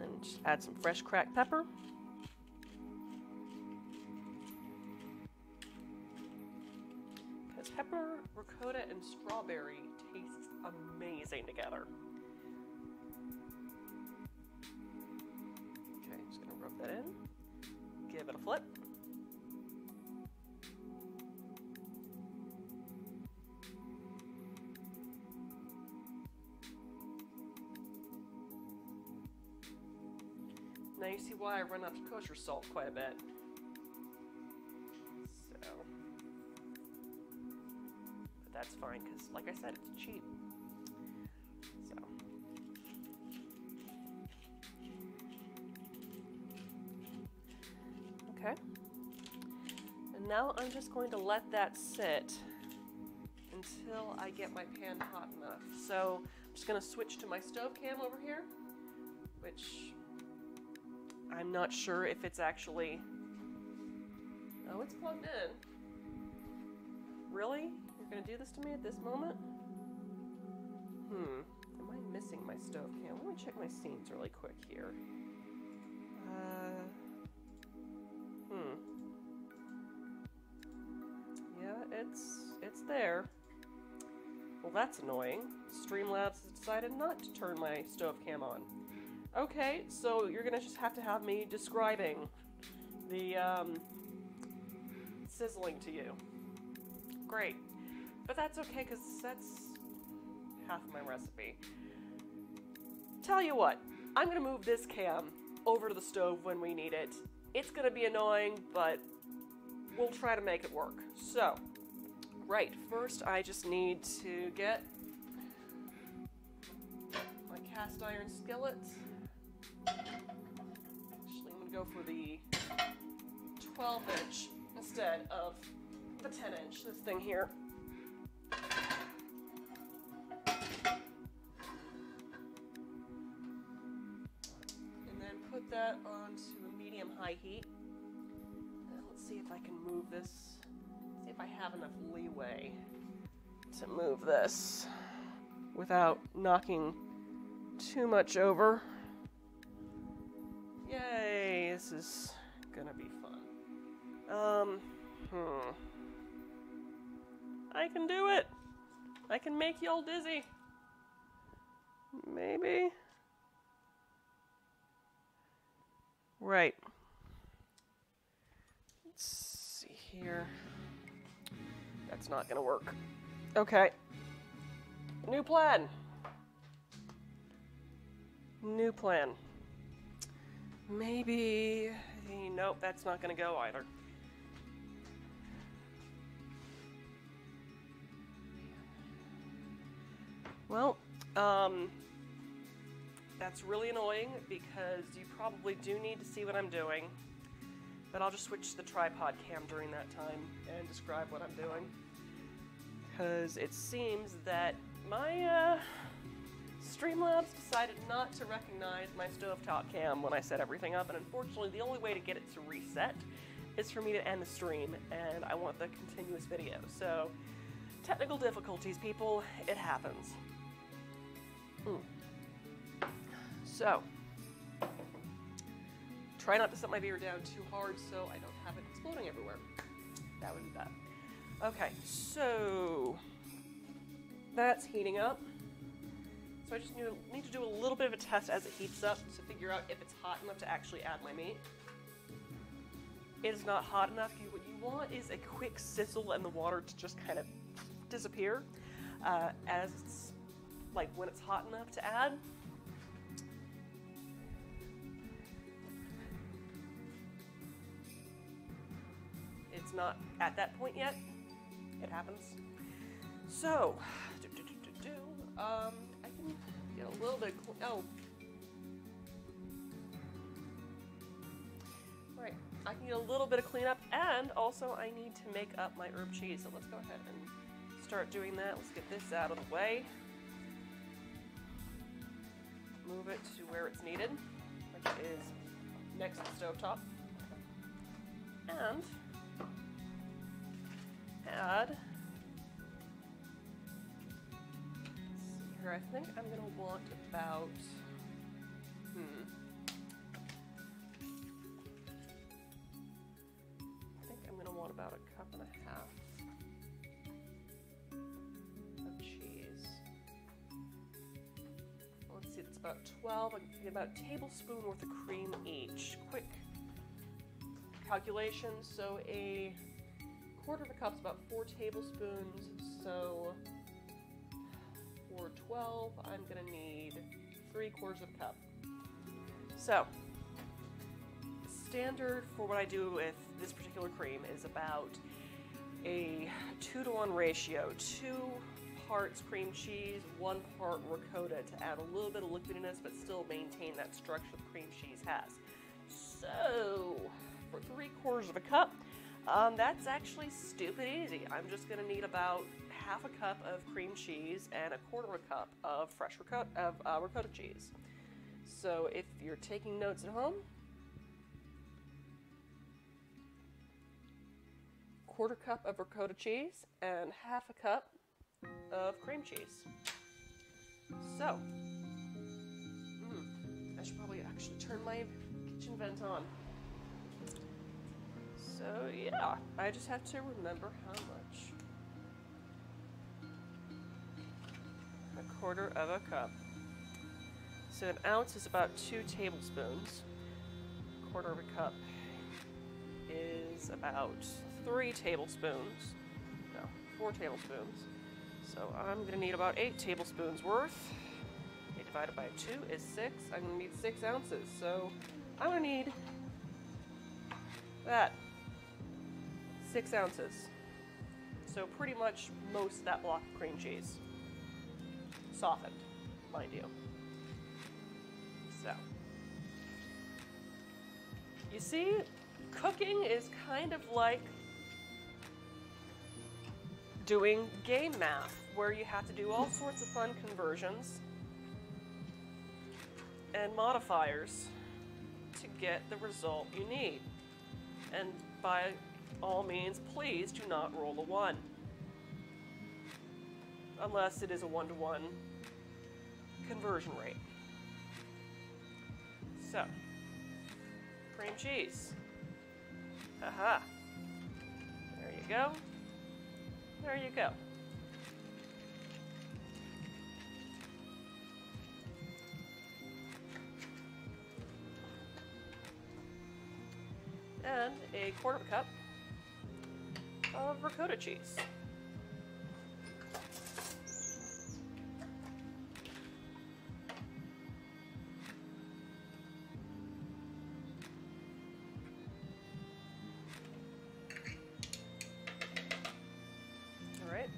And just add some fresh cracked pepper. Because pepper, ricotta, and strawberry tastes amazing together. Okay, I'm just gonna rub that in. Give it a flip. Now you see why I run out of kosher salt quite a bit. So, but that's fine because, like I said, it's cheap. now I'm just going to let that sit until I get my pan hot enough. So I'm just gonna switch to my stove cam over here, which I'm not sure if it's actually, oh, it's plugged in. Really? You're gonna do this to me at this moment? Hmm, am I missing my stove cam? Let me check my scenes really quick here. Uh, hmm. Yeah, it's, it's there. Well, that's annoying. Streamlabs has decided not to turn my stove cam on. Okay, so you're gonna just have to have me describing the um, sizzling to you. Great, but that's okay, because that's half of my recipe. Tell you what, I'm gonna move this cam over to the stove when we need it. It's gonna be annoying, but we'll try to make it work. So, right, first I just need to get my cast iron skillet. Actually, I'm gonna go for the twelve inch instead of the ten inch, this thing here. And then put that onto a medium high heat. Now let's see if I can move this, see if I have enough leeway to move this without knocking too much over. Yay, this is gonna be fun. Um, hmm. I can do it. I can make y'all dizzy. Maybe. Right. Let's see here. That's not gonna work. Okay. New plan. New plan. Maybe, nope, that's not gonna go either. Well, um, that's really annoying because you probably do need to see what I'm doing, but I'll just switch the tripod cam during that time and describe what I'm doing, because it seems that my uh, Streamlabs decided not to recognize my stovetop cam when I set everything up, and unfortunately the only way to get it to reset is for me to end the stream, and I want the continuous video. So, technical difficulties, people, it happens. Mm. So, try not to set my beer down too hard so I don't have it exploding everywhere. That would be bad. Okay, so that's heating up. So I just need to do a little bit of a test as it heats up to figure out if it's hot enough to actually add my meat. It is not hot enough. You, what you want is a quick sizzle and the water to just kind of disappear uh, as it's, like when it's hot enough to add. It's not at that point yet. It happens. So, do, do, do, do, do. Um, I can get a little bit, oh. All right, I can get a little bit of cleanup, and also I need to make up my herb cheese, so let's go ahead and start doing that. Let's get this out of the way. Move it to where it's needed, which is next to the stovetop. And add, let's see here, I think I'm gonna want about, hmm, I think I'm gonna want about a cup and a half. About twelve, I get about a tablespoon worth of cream each. Quick calculation, so a quarter of a cup is about four tablespoons, so for twelve, I'm gonna need three quarters of a cup. So, standard for what I do with this particular cream is about a two to one ratio. Two parts cream cheese, one part ricotta to add a little bit of liquidiness but still maintain that structure the cream cheese has. So, for three quarters of a cup, Um, that's actually stupid easy. I'm just gonna need about half a cup of cream cheese and a quarter of a cup of fresh ricotta, of, uh, ricotta cheese. So if you're taking notes at home, quarter cup of ricotta cheese and half a cup of cream cheese. So, mm, I should probably actually turn my kitchen vent on. So yeah, I just have to remember how much. A quarter of a cup. So an ounce is about two tablespoons. A quarter of a cup is about three tablespoons. No, four tablespoons. So I'm gonna need about eight tablespoons worth. Eight divided by two is six. I'm gonna need six ounces. So I'm gonna need that. Six ounces. So pretty much most of that block of cream cheese. Softened, mind you. So. You see, cooking is kind of like doing game math, where you have to do all sorts of fun conversions and modifiers to get the result you need. And by all means, please do not roll a one. Unless it is a one-to-one conversion rate. So, cream cheese. Aha. There you go. There you go. And a quarter of a cup of ricotta cheese. All right.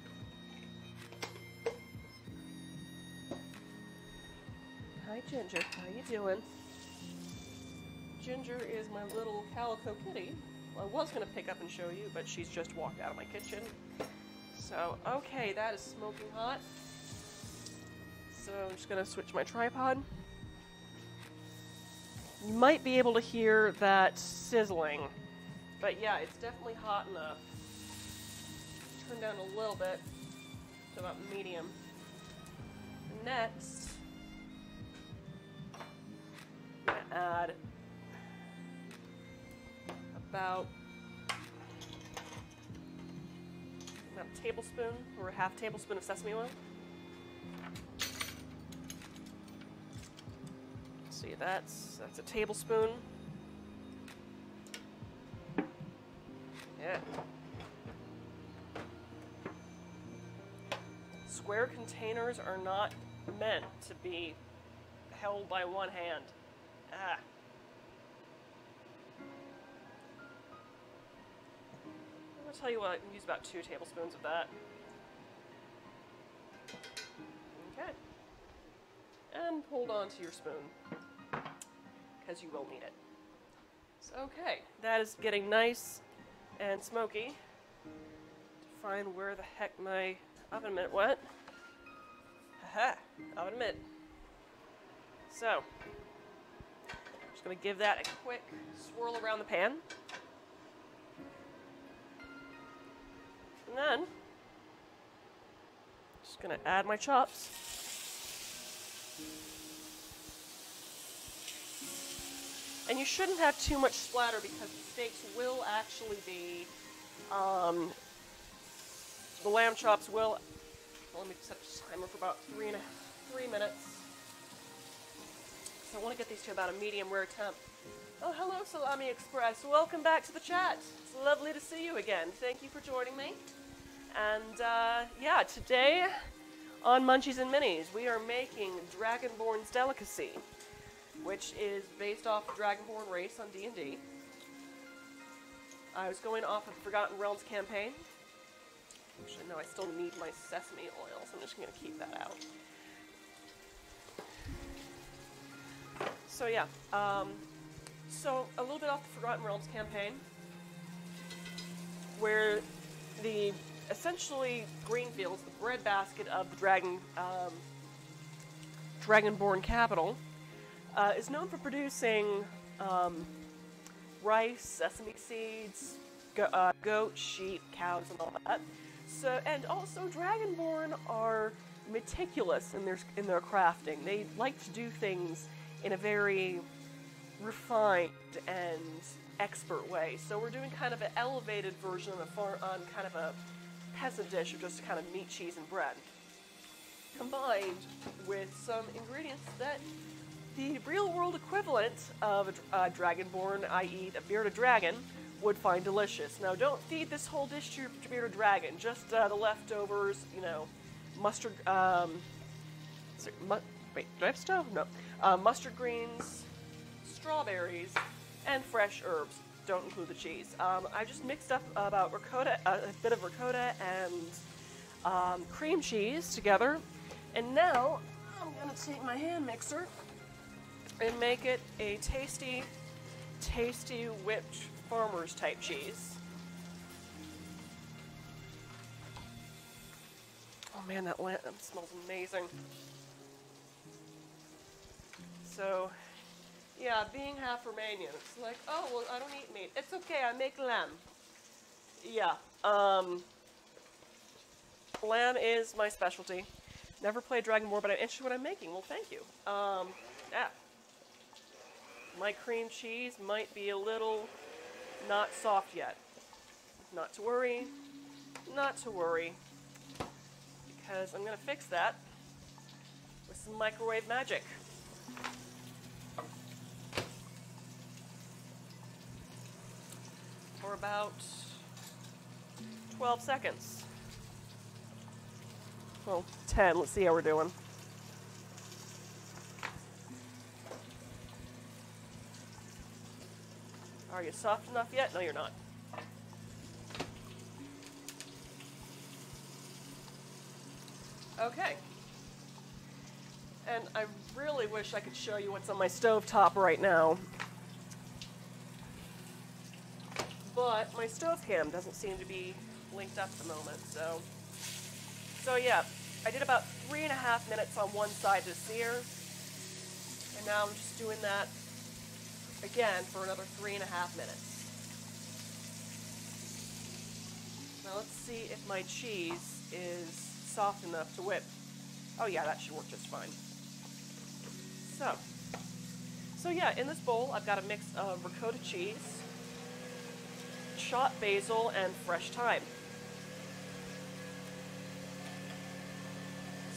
Hi, Ginger. How you doing? Ginger is my little calico kitty. I was going to pick up and show you, but she's just walked out of my kitchen. So, okay, that is smoking hot. So I'm just going to switch my tripod. You might be able to hear that sizzling, but yeah, it's definitely hot enough. Turn down a little bit to about medium. Next, I'm going to add about a tablespoon or a half tablespoon of sesame oil. See, that's that's a tablespoon. Yeah. Square containers are not meant to be held by one hand. Ah. Tell you what, I can use about two tablespoons of that. Okay. And hold on to your spoon, because you will need it. So, okay, that is getting nice and smoky. To find where the heck my oven mitt went. Haha, oven mitt. So, I'm just going to give that a quick swirl around the pan. And then, I'm just gonna add my chops. And you shouldn't have too much splatter because the steaks will actually be, um, the lamb chops will, well, let me set the timer for about three and a, three minutes. So I wanna get these to about a medium rare temp. Oh, hello, Salami Express. Welcome back to the chat. It's lovely to see you again. Thank you for joining me. And uh, yeah, today on Munchies and Minis, we are making Dragonborn's Delicacy, which is based off the Dragonborn race on D and D. I was going off of Forgotten Realms campaign. Actually, no, I still need my sesame oil, so I'm just going to keep that out. So yeah, um, so a little bit off the Forgotten Realms campaign. where the essentially greenfields, the breadbasket of the Dragon um, Dragonborn capital, uh, is known for producing um, rice, sesame seeds, go uh, goat, sheep, cows, and all that. So, and also Dragonborn are meticulous in their in their crafting. They like to do things in a very refined and expert way. So we're doing kind of an elevated version of a far on kind of a peasant dish of just kind of meat, cheese, and bread, combined with some ingredients that the real world equivalent of a, a Dragonborn, that is a bearded dragon, would find delicious. Now, don't feed this whole dish to your bearded dragon. Just uh, the leftovers, you know, mustard. Um, is there mu wait, do I have stove? No, uh, mustard greens, strawberries, and fresh herbs. Don't include the cheese. Um, I just mixed up about ricotta, uh, a bit of ricotta and um, cream cheese together. And now I'm gonna take my hand mixer and make it a tasty, tasty whipped farmer's type cheese. Oh man, that lantam smells amazing. So, yeah, being half Romanian, it's like, oh, well, I don't eat meat. It's okay, I make lamb. Yeah, um, lamb is my specialty. Never played Dragonborn, but I'm interested in what I'm making. Well, thank you. Um, yeah. My cream cheese might be a little not soft yet. Not to worry, not to worry, because I'm gonna fix that with some microwave magic. For about twelve seconds. Well, ten, let's see how we're doing. Are you soft enough yet? No, you're not. Okay. And I really wish I could show you what's on my stovetop right now. But my stove cam doesn't seem to be linked up at the moment, so. So yeah, I did about three and a half minutes on one side to sear. And now I'm just doing that again for another three and a half minutes. Now let's see if my cheese is soft enough to whip. Oh yeah, that should work just fine. So, so yeah, in this bowl I've got a mix of ricotta cheese, chopped basil, and fresh thyme.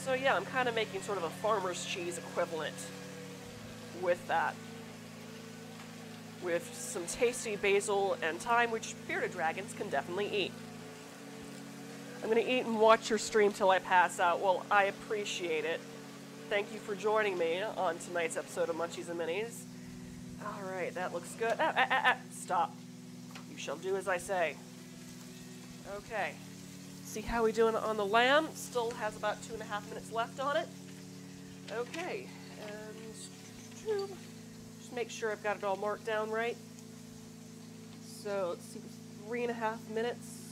So yeah, I'm kind of making sort of a farmer's cheese equivalent with that. With some tasty basil and thyme, which bearded dragons can definitely eat. I'm gonna eat and watch your stream till I pass out. Well, I appreciate it. Thank you for joining me on tonight's episode of Munchies and Minis. All right, that looks good. Ah, ah, ah, ah. Stop. You shall do as I say. Okay. See how we doing on the lamb? Still has about two and a half minutes left on it. Okay, and two. Make sure I've got it all marked down right. So let's see, three and a half minutes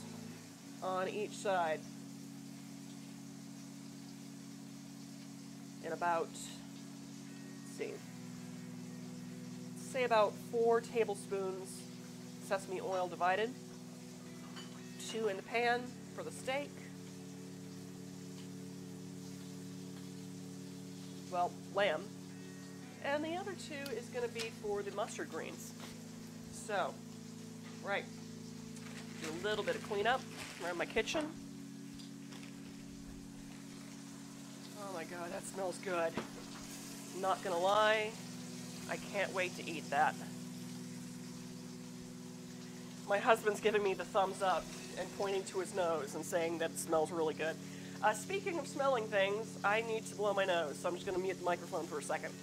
on each side. And about, let's see, say about four tablespoons sesame oil divided. Two in the pan for the steak. Well, lamb. And the other two is going to be for the mustard greens. So, right, do a little bit of cleanup around my kitchen. Oh my god, that smells good. Not going to lie, I can't wait to eat that. My husband's giving me the thumbs up and pointing to his nose and saying that it smells really good. Uh, speaking of smelling things, I need to blow my nose, so I'm just going to mute the microphone for a second.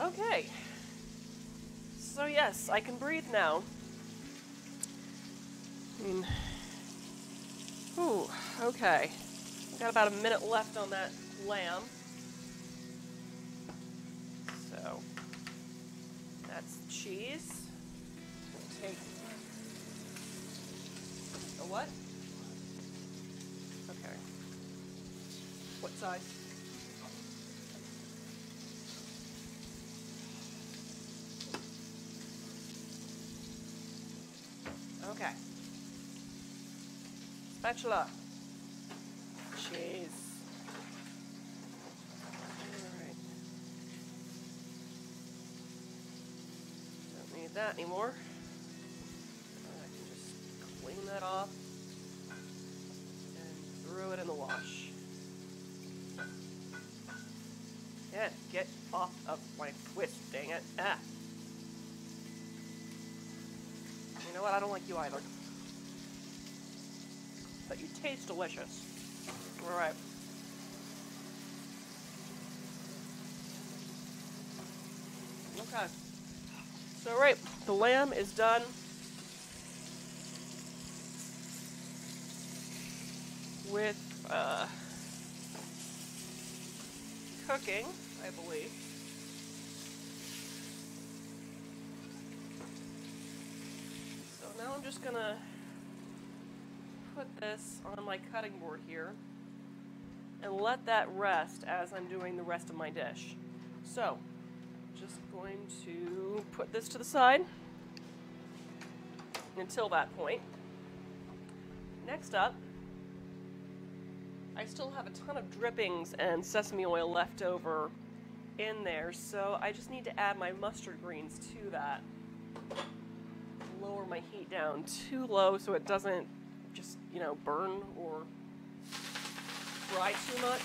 Okay. So yes, I can breathe now. I mean, ooh, okay. I've got about a minute left on that lamb. So, that's cheese. Take a what? Okay. What size? Okay. Spatula. Cheese. All right. Don't need that anymore. I can just clean that off and throw it in the wash. Yeah, get off of my twist, dang it. Ah. You know what? I don't like you either. But you taste delicious. All right. Okay. So, right, the lamb is done. With, uh, cooking, I believe. So now I'm just gonna put this on my cutting board here and let that rest as I'm doing the rest of my dish. So, just going to put this to the side until that point. Next up, I still have a ton of drippings and sesame oil left over in there, so I just need to add my mustard greens to that. Lower my heat down too low so it doesn't just, you know, burn or fry too much.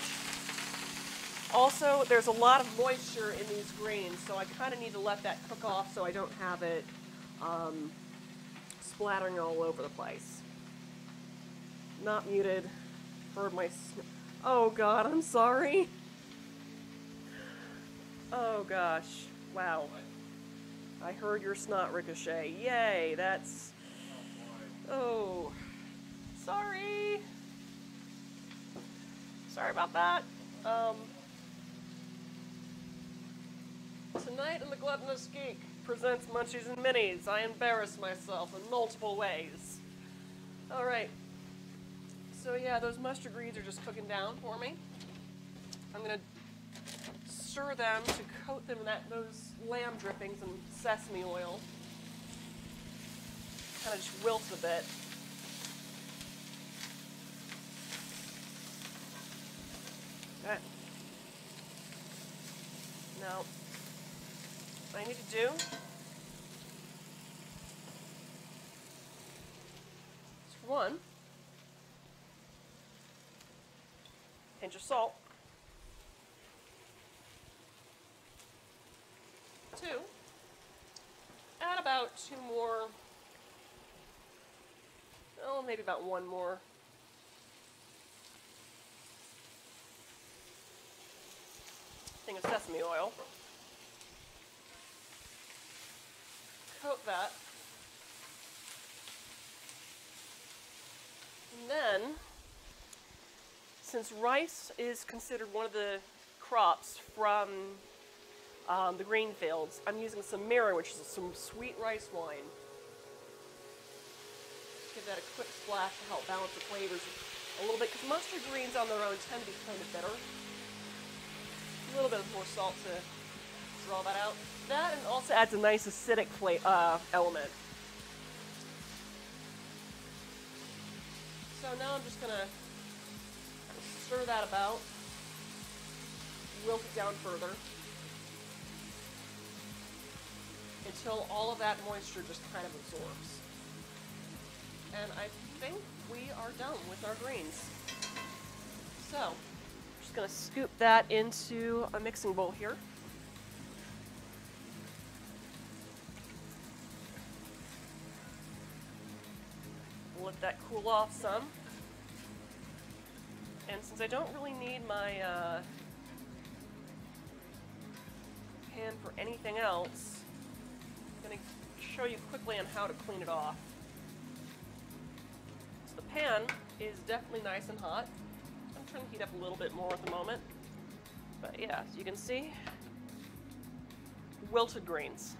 Also, there's a lot of moisture in these greens, so I kind of need to let that cook off so I don't have it um, splattering all over the place. Not muted. Heard my sn- oh god, I'm sorry. Oh gosh, wow. I heard your snot ricochet. Yay, that's... oh... sorry! Sorry about that. Um, tonight in The Gluttonous Geek presents Munchies and Minis. I embarrass myself in multiple ways. Alright. So yeah, those mustard greens are just cooking down for me. I'm gonna stir them to coat them in that, those lamb drippings and sesame oil. Kind of just wilts a bit. Okay. Now, what I need to do is, for one, pinch of salt. Two, add about two more, oh, maybe about one more. Thing of sesame oil. Coat that. And then, since rice is considered one of the crops from um, the green fields, I'm using some mirin, which is some sweet rice wine. Give that a quick splash to help balance the flavors a little bit, because mustard greens on their own tend to be kind of bitter. A little bit of more salt to draw that out. That and also adds a nice acidic fla uh, element. So now I'm just gonna stir that about, wilt it down further until all of that moisture just kind of absorbs. And I think we are done with our greens. So, gonna scoop that into a mixing bowl here. Let that cool off some. And since I don't really need my uh, pan in for anything else. I'm going to show you quickly on how to clean it off. So the pan is definitely nice and hot. I'm trying to heat up a little bit more at the moment. But yeah, as you can see, wilted greens.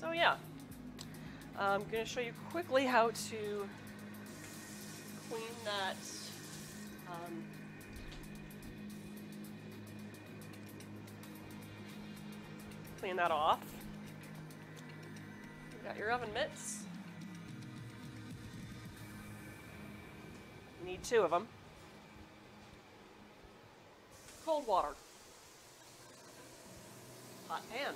So yeah, I'm going to show you quickly how to clean that um, clean that off. You got your oven mitts. You need two of them. Cold water. Hot pan.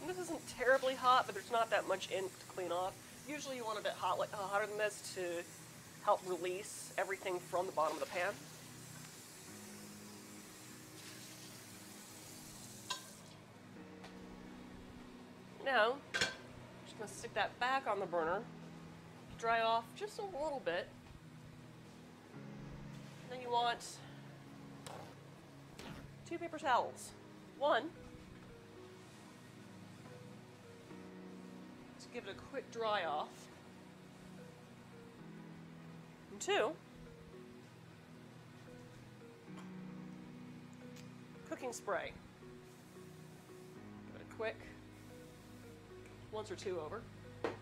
And this isn't terribly hot, but there's not that much in to clean off. Usually you want a bit hot, like, uh, hotter than this to help release everything from the bottom of the pan. Now, I'm just going to stick that back on the burner to dry off just a little bit. And then you want two paper towels. One, to give it a quick dry off. And two, cooking spray. Give it a quick once or two over. And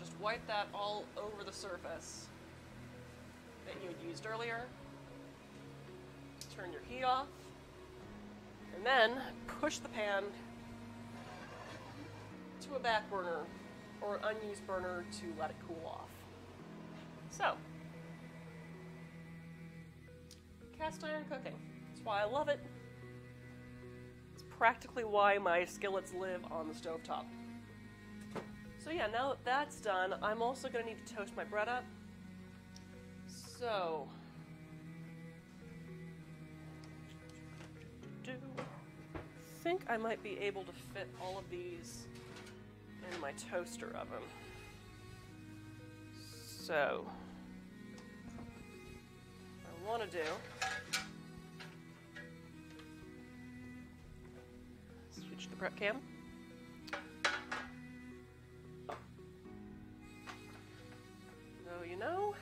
just wipe that all over the surface that you had used earlier. Turn your heat off. And then push the pan to a back burner or an unused burner to let it cool off. So, cast iron cooking. That's why I love it. It's practically why my skillets live on the stovetop. So yeah, now that that's done, I'm also going to need to toast my bread up. So, do I think I might be able to fit all of these in my toaster oven. So, what I want to do switch to prep cam. So, you know,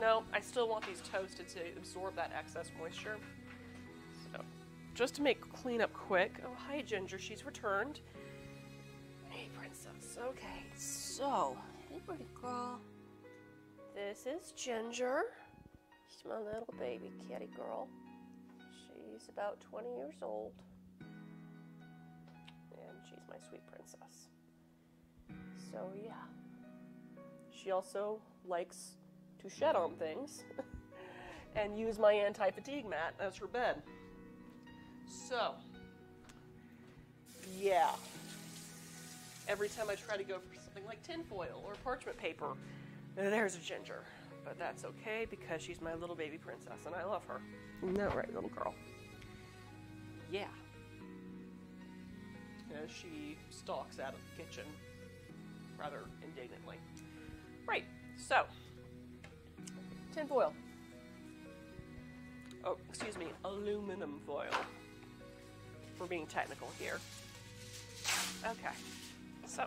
no, I still want these toasted to absorb that excess moisture. So, just to make cleanup quick. Oh, hi, Ginger. She's returned. Hey, princess. Okay, so. Hey, pretty girl. This is Ginger. She's my little baby kitty girl. She's about twenty years old. And she's my sweet princess. So, yeah. She also likes to shed on things and use my anti-fatigue mat as her bed. So, yeah, every time I try to go for something like tinfoil or parchment paper, there's a Ginger. But that's okay because she's my little baby princess and I love her. Isn't that right, little girl? Yeah. As she stalks out of the kitchen rather indignantly. Right, so, tinfoil. Oh, excuse me, aluminum foil. We're being technical here. Okay, so.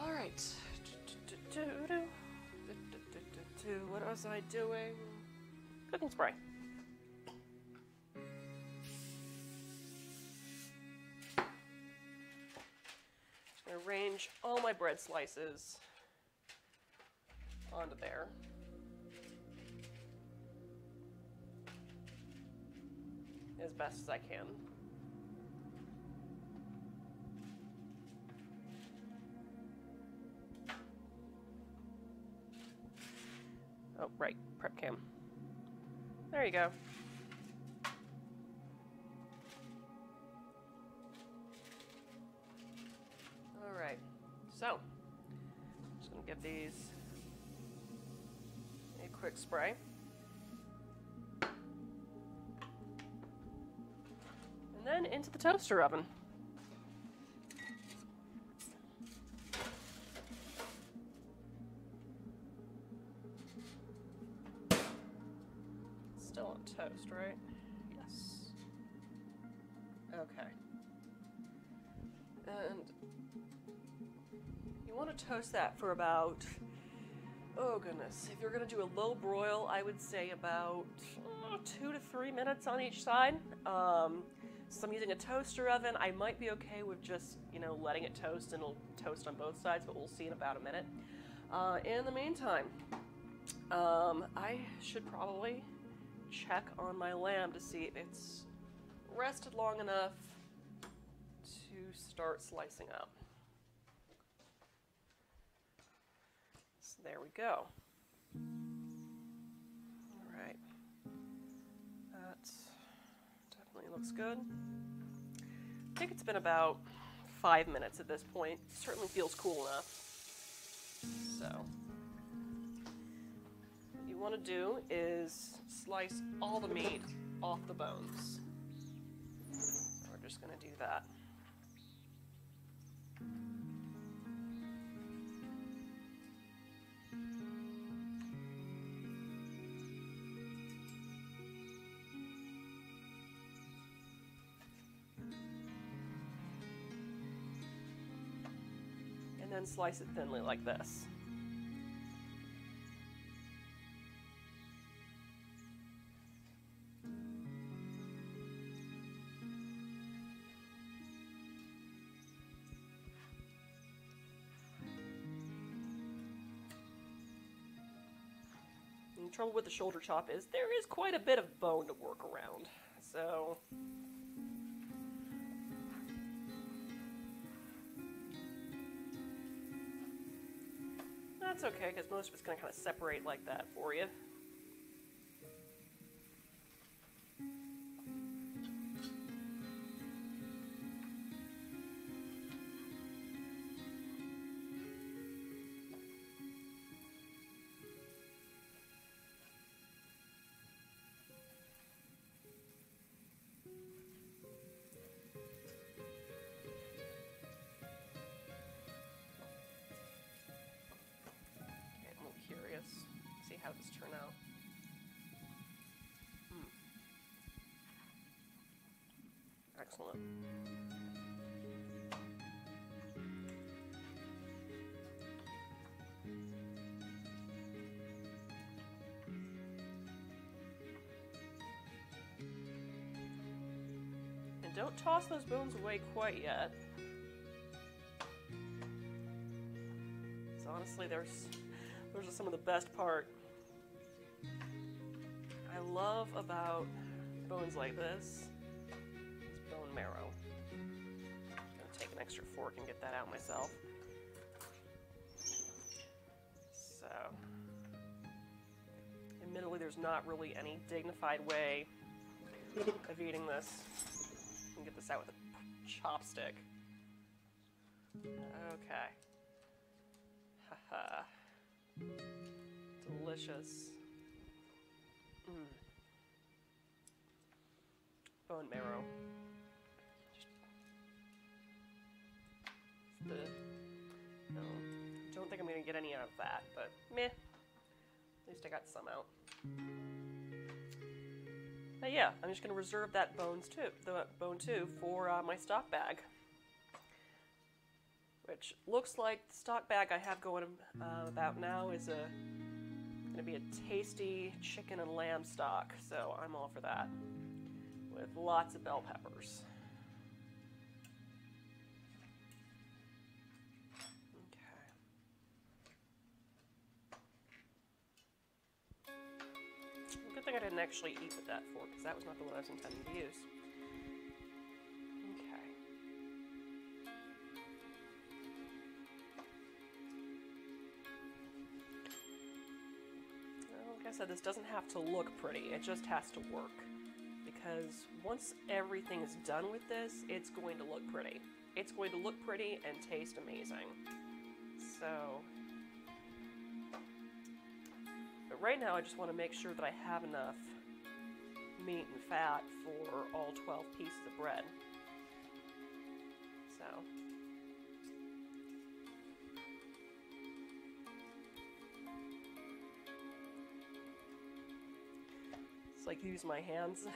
All right. What was I doing? Cooking spray. Arrange all my bread slices onto there. As best as I can. Oh, right, prep cam. There you go. Alright, so, I'm just going to give these a quick spray. and then into the toaster oven. Still on toast, right? Yes. Okay. And you want to toast that for about, oh goodness, if you're going to do a low broil, I would say about oh, two to three minutes on each side. Um, since I'm using a toaster oven, I might be okay with just, you know, letting it toast, and it'll toast on both sides, but we'll see in about a minute. Uh, in the meantime, um, I should probably check on my lamb to see if it's rested long enough to start slicing up. So there we go. All right, that definitely looks good. I think it's been about five minutes at this point. It certainly feels cool enough. So what you want to do is slice all the meat off the bones. So we're just going to do that. And slice it thinly like this. And the trouble with the shoulder chop is there is quite a bit of bone to work around, so that's okay, because most of it's going to kind of separate like that for you. How does this turn out? Hmm. Excellent. And don't toss those bones away quite yet. So honestly, there's those are some of the best part. I love about bones like this is bone marrow. I'm going to take an extra fork and get that out myself. So, admittedly, there's not really any dignified way of eating this. You can get this out with a chopstick. Okay. Haha. Delicious. Mm. Bone marrow. The, no, don't think I'm gonna get any out of that, but meh. At least I got some out. But yeah, I'm just gonna reserve that bones too, the bone too, for uh, my stock bag, which looks like the stock bag I have going uh, about now is a. Gonna be a tasty chicken and lamb stock, so I'm all for that with lots of bell peppers. Okay. Well, good thing I didn't actually eat with that fork, because that was not the one I was intending to use. So this doesn't have to look pretty, it just has to work, because once everything is done with this, it's going to look pretty. It's going to look pretty and taste amazing. So, but right now I just want to make sure that I have enough meat and fat for all twelve pieces of bread. So. It's like use my hands.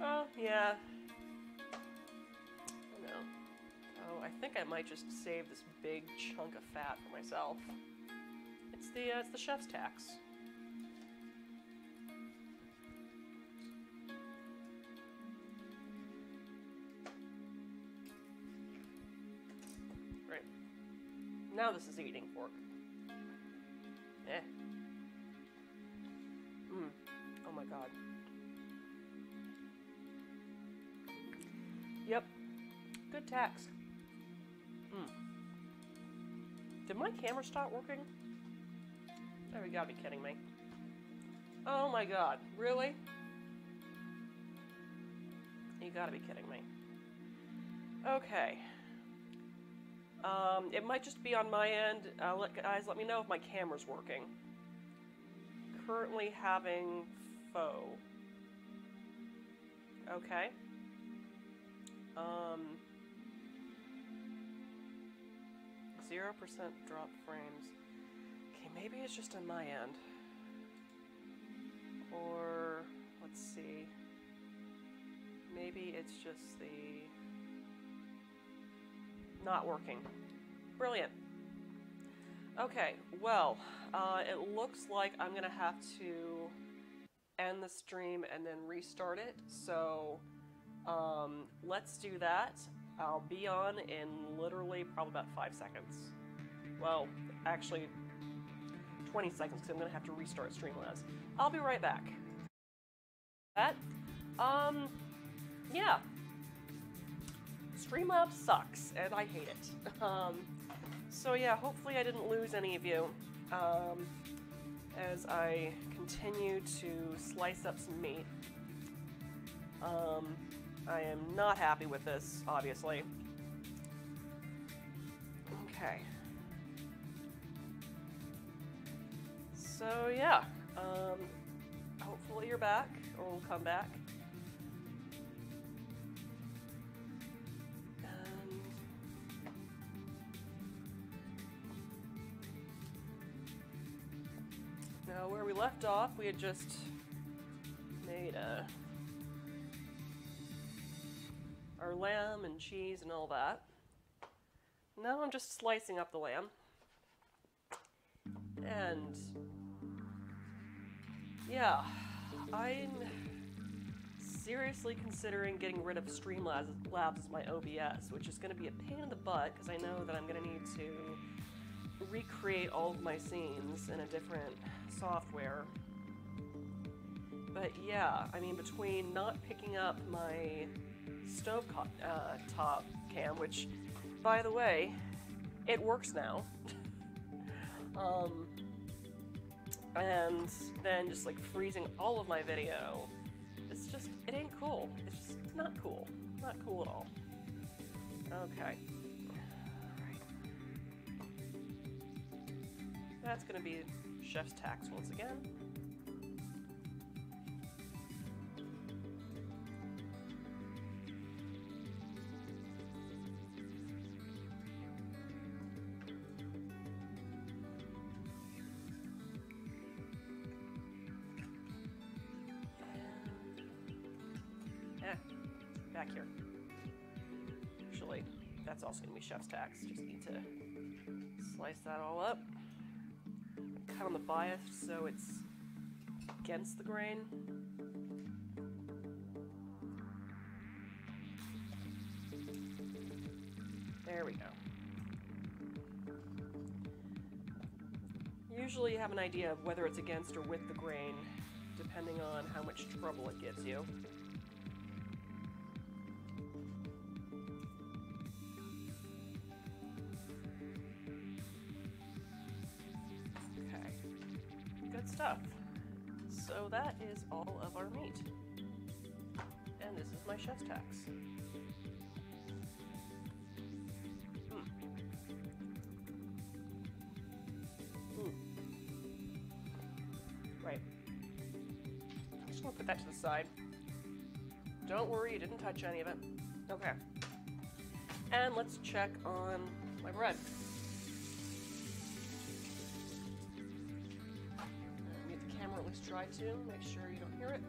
Oh, yeah. I know. Oh, I think I might just save this big chunk of fat for myself. It's the, uh, it's the chef's tax. Right. Now this is eating pork. Eh. Mmm. Oh my god. Yep. Good tax. Hmm. Did my camera stop working? Oh, you gotta be kidding me. Oh my god, really? You gotta be kidding me. Okay. Um, it might just be on my end. Uh, let, guys, let me know if my camera's working. Currently having faux. Okay. Um... zero percent drop frames. Okay, maybe it's just on my end. Or, let's see. Maybe it's just the... Not working. Brilliant. Okay, well, uh, it looks like I'm gonna have to end the stream and then restart it. So, um, let's do that. I'll be on in literally probably about five seconds. Well, actually twenty seconds because I'm gonna have to restart Streamlabs. I'll be right back. That, um, yeah. Streamlabs sucks and I hate it. Um, so yeah, hopefully I didn't lose any of you um, as I continue to slice up some meat. Um, I am not happy with this, obviously. Okay. So yeah, um, hopefully you're back, or we'll come back. And now where we left off, we had just made a our lamb and cheese and all that. Now I'm just slicing up the lamb. And yeah, I'm seriously considering getting rid of Streamlabs as my O B S, which is gonna be a pain in the butt because I know that I'm gonna need to recreate all of my scenes in a different software. But yeah, I mean, between not picking up my stove uh, top cam, which, by the way, it works now. um, and then just like freezing all of my video. It's just, it ain't cool. It's just not cool. Not cool at all. Okay. All right. That's gonna be chef's tax once again. It's also gonna be chef's tax. Just need to slice that all up. Cut on the bias so it's against the grain. There we go. Usually you have an idea of whether it's against or with the grain, depending on how much trouble it gives you. Stuff. So that is all of our meat. And this is my chef's tax. Mm. Mm. Right. just gonna put that to the side. Don't worry, you didn't touch any of it. Okay. And let's check on my bread. And get the camera at least try to, make sure you don't hear it.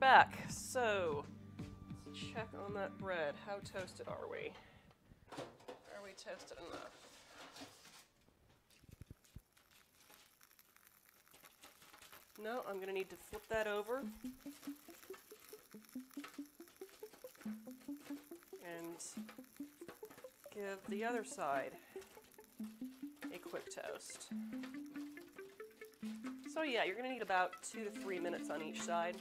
Back. So, let's check on that bread. How toasted are we? Are we toasted enough? No, I'm going to need to flip that over and give the other side a quick toast. So yeah, you're going to need about two to three minutes on each side.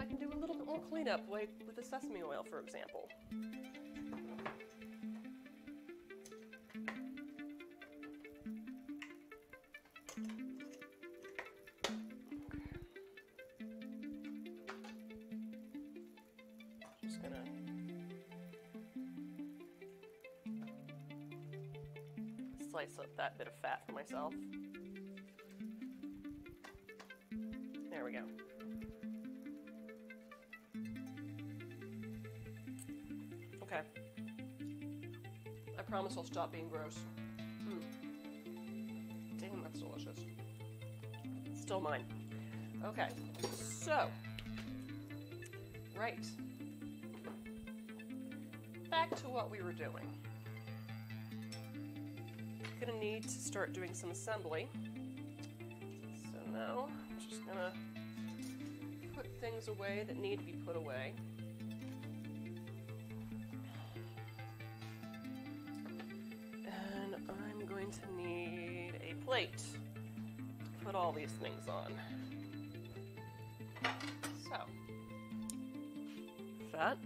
I can do a little bit more cleanup, like with the sesame oil, for example. Just gonna slice up that bit of fat for myself. There we go. Okay. I promise I'll stop being gross. Mm. Damn, that's delicious. Still mine. Okay, so. Right. Back to what we were doing. Gonna need to start doing some assembly. So now, I'm just gonna put things away that need to be put away. Put all these things on. So, that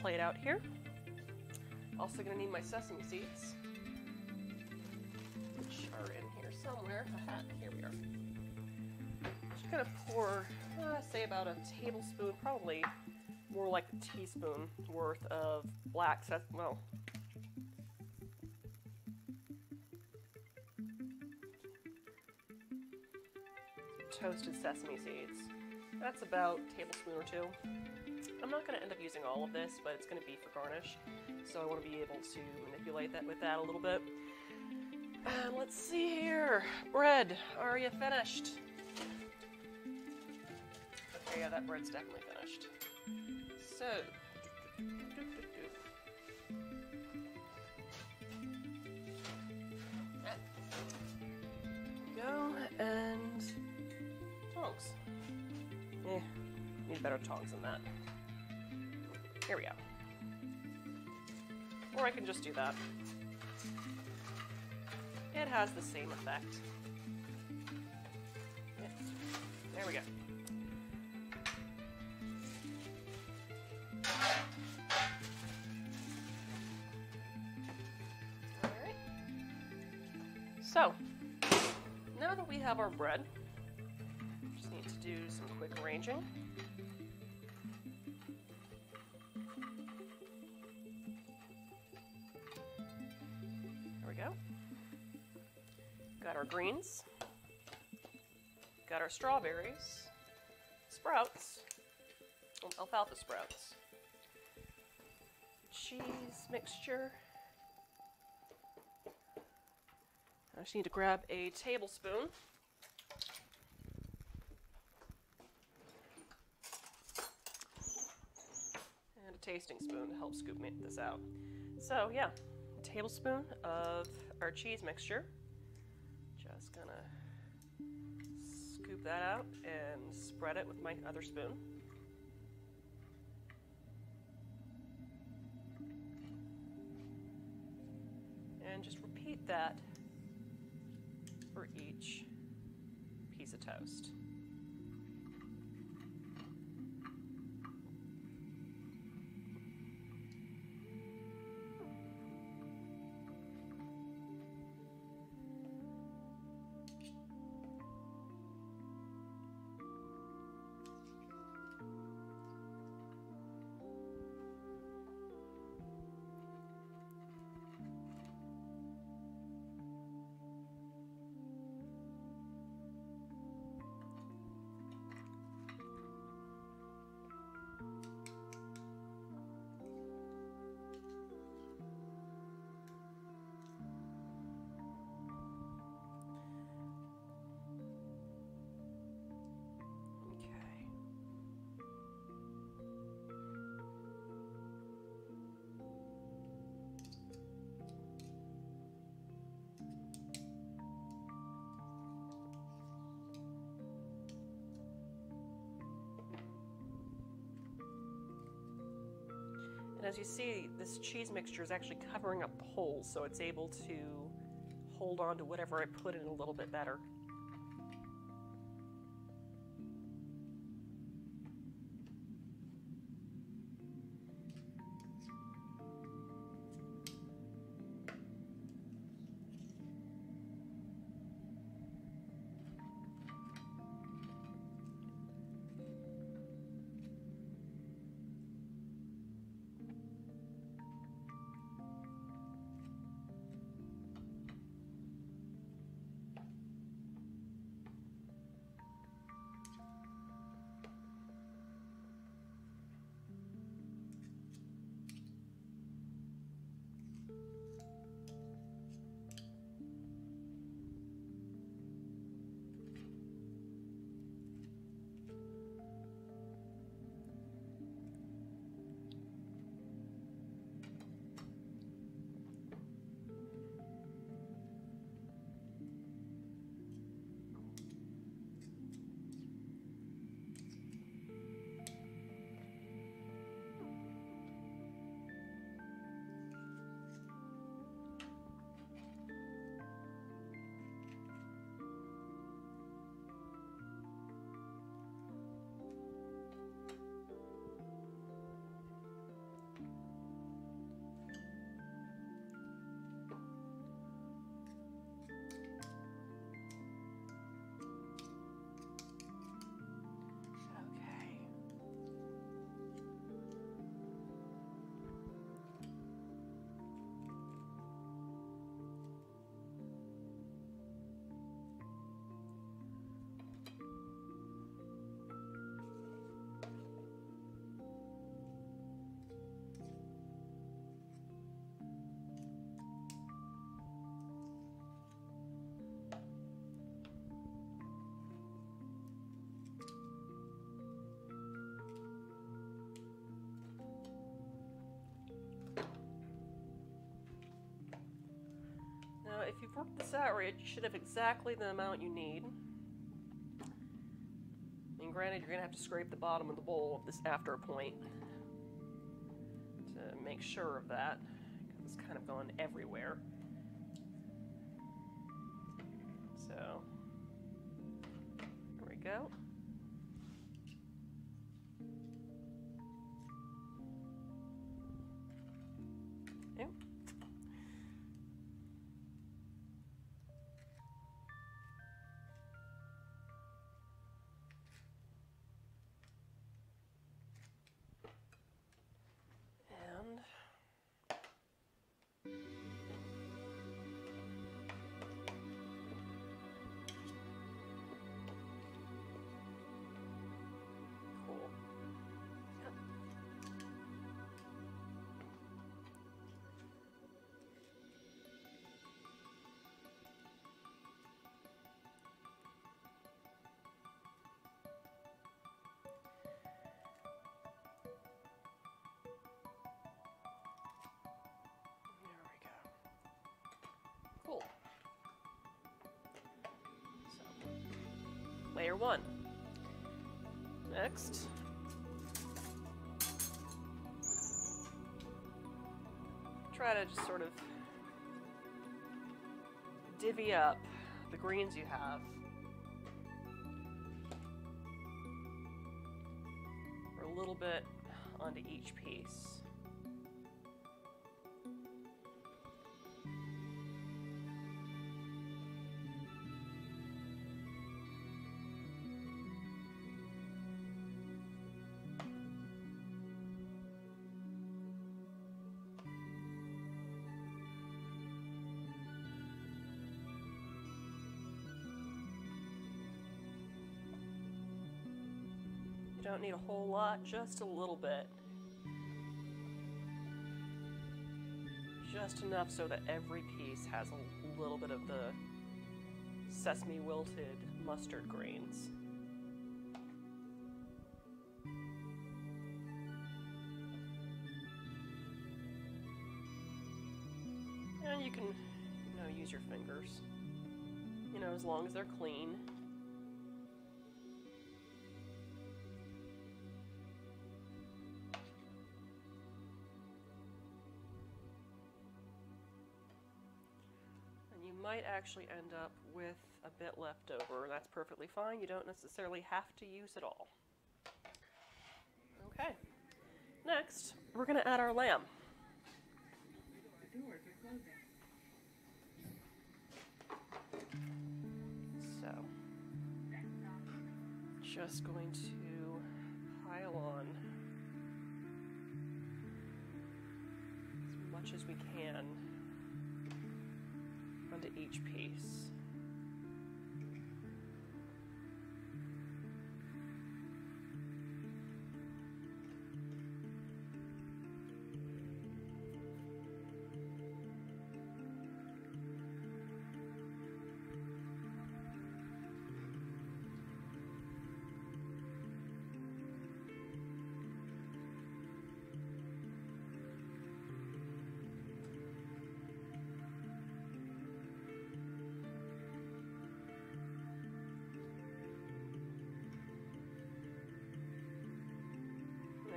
plate out here. Also gonna need my sesame seeds, which are in here somewhere. Here we are. Just gonna pour, uh, say about a tablespoon, probably more like a teaspoon worth of black sesame. Well. Toasted sesame seeds. That's about a tablespoon or two. I'm not going to end up using all of this, but it's going to be for garnish, so I want to be able to manipulate that with that a little bit. And let's see here. Bread, are you finished? Okay, yeah, that bread's definitely finished. So, go and tongs. Eh, need better tongs than that. Here we go. Or I can just do that. It has the same effect. Yeah. There we go. All right. So, now that we have our bread, do some quick arranging. There we go. Got our greens. Got our strawberries, sprouts, alfalfa sprouts, cheese mixture. I just need to grab a tablespoon. Tasting spoon to help scoop this out. So yeah, a tablespoon of our cheese mixture. Just gonna scoop that out and spread it with my other spoon. and just repeat that for each piece of toast. And as you see, this cheese mixture is actually covering up the holes, so it's able to hold on to whatever I put in a little bit better. If you've worked this out right, you should have exactly the amount you need. And granted, you're going to have to scrape the bottom of the bowl of this after a point to make sure of that, because it's kind of gone everywhere. So, there we go. Cool. So, layer one. Next. Try to just sort of divvy up the greens you have. Or a little bit onto each piece. Don't need a whole lot, just a little bit. Just enough so that every piece has a little bit of the sesame wilted mustard greens. And you can, you know, use your fingers. You know, as long as they're clean. Might actually end up with a bit left over, and that's perfectly fine. You don't necessarily have to use it all. Okay, next we're gonna add our lamb. So just going to pile on as much as we can onto each piece.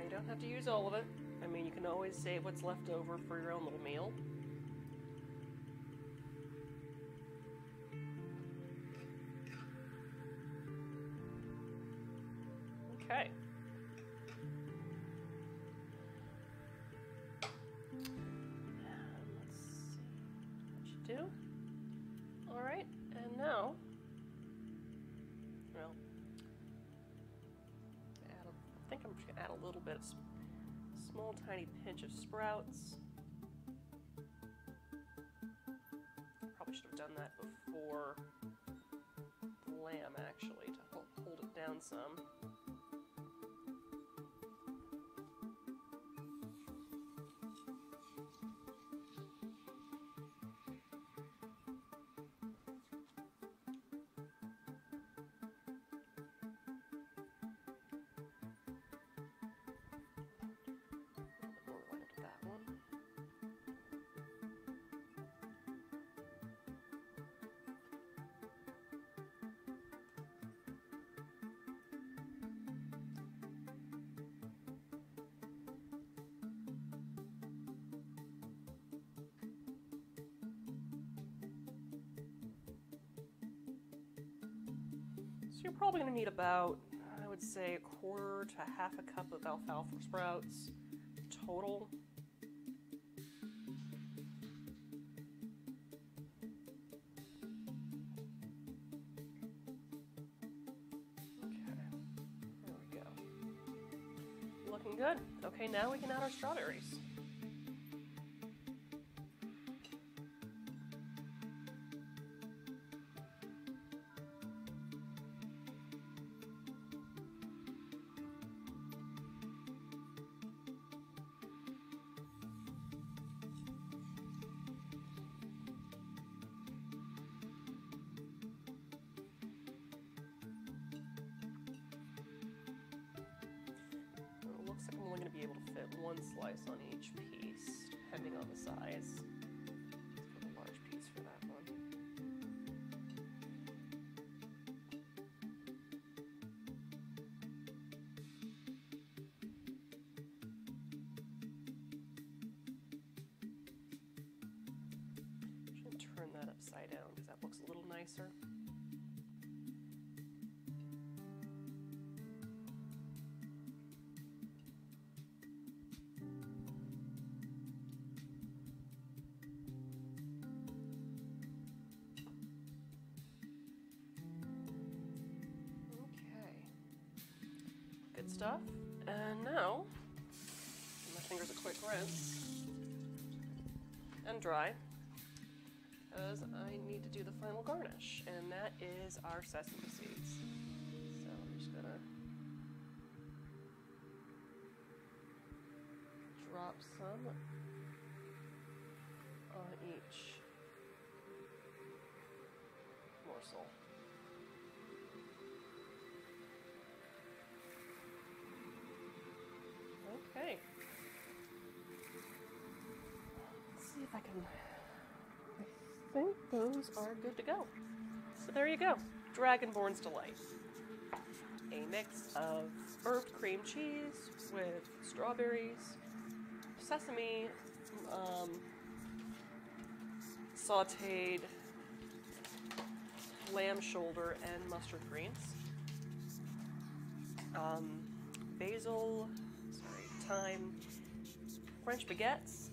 Don't have to use all of it. I mean, you can always save what's left over for your own little meal. Okay. Let's see what you do. All right, and now, well, I think I'm just gonna add a little bit of a small tiny pinch of sprouts. Probably should have done that before the lamb, actually, to help hold it down some. You're probably going to need about, I would say, a quarter to a half a cup of alfalfa sprouts total. Okay, there we go. Looking good. Okay, now we can add our strawberries. upside down because that looks a little nicer. Stuff. And now, give my fingers a quick rinse and dry, because I need to do the final garnish, and that is our sesame seeds. So I'm just gonna drop some on each morsel. Okay. Let's see if I can, I think those are good to go. So there you go, Dragonborn's Delight. A mix of herb cream cheese with strawberries, sesame, um, sauteed lamb shoulder and mustard greens, um, basil, thyme, French baguettes,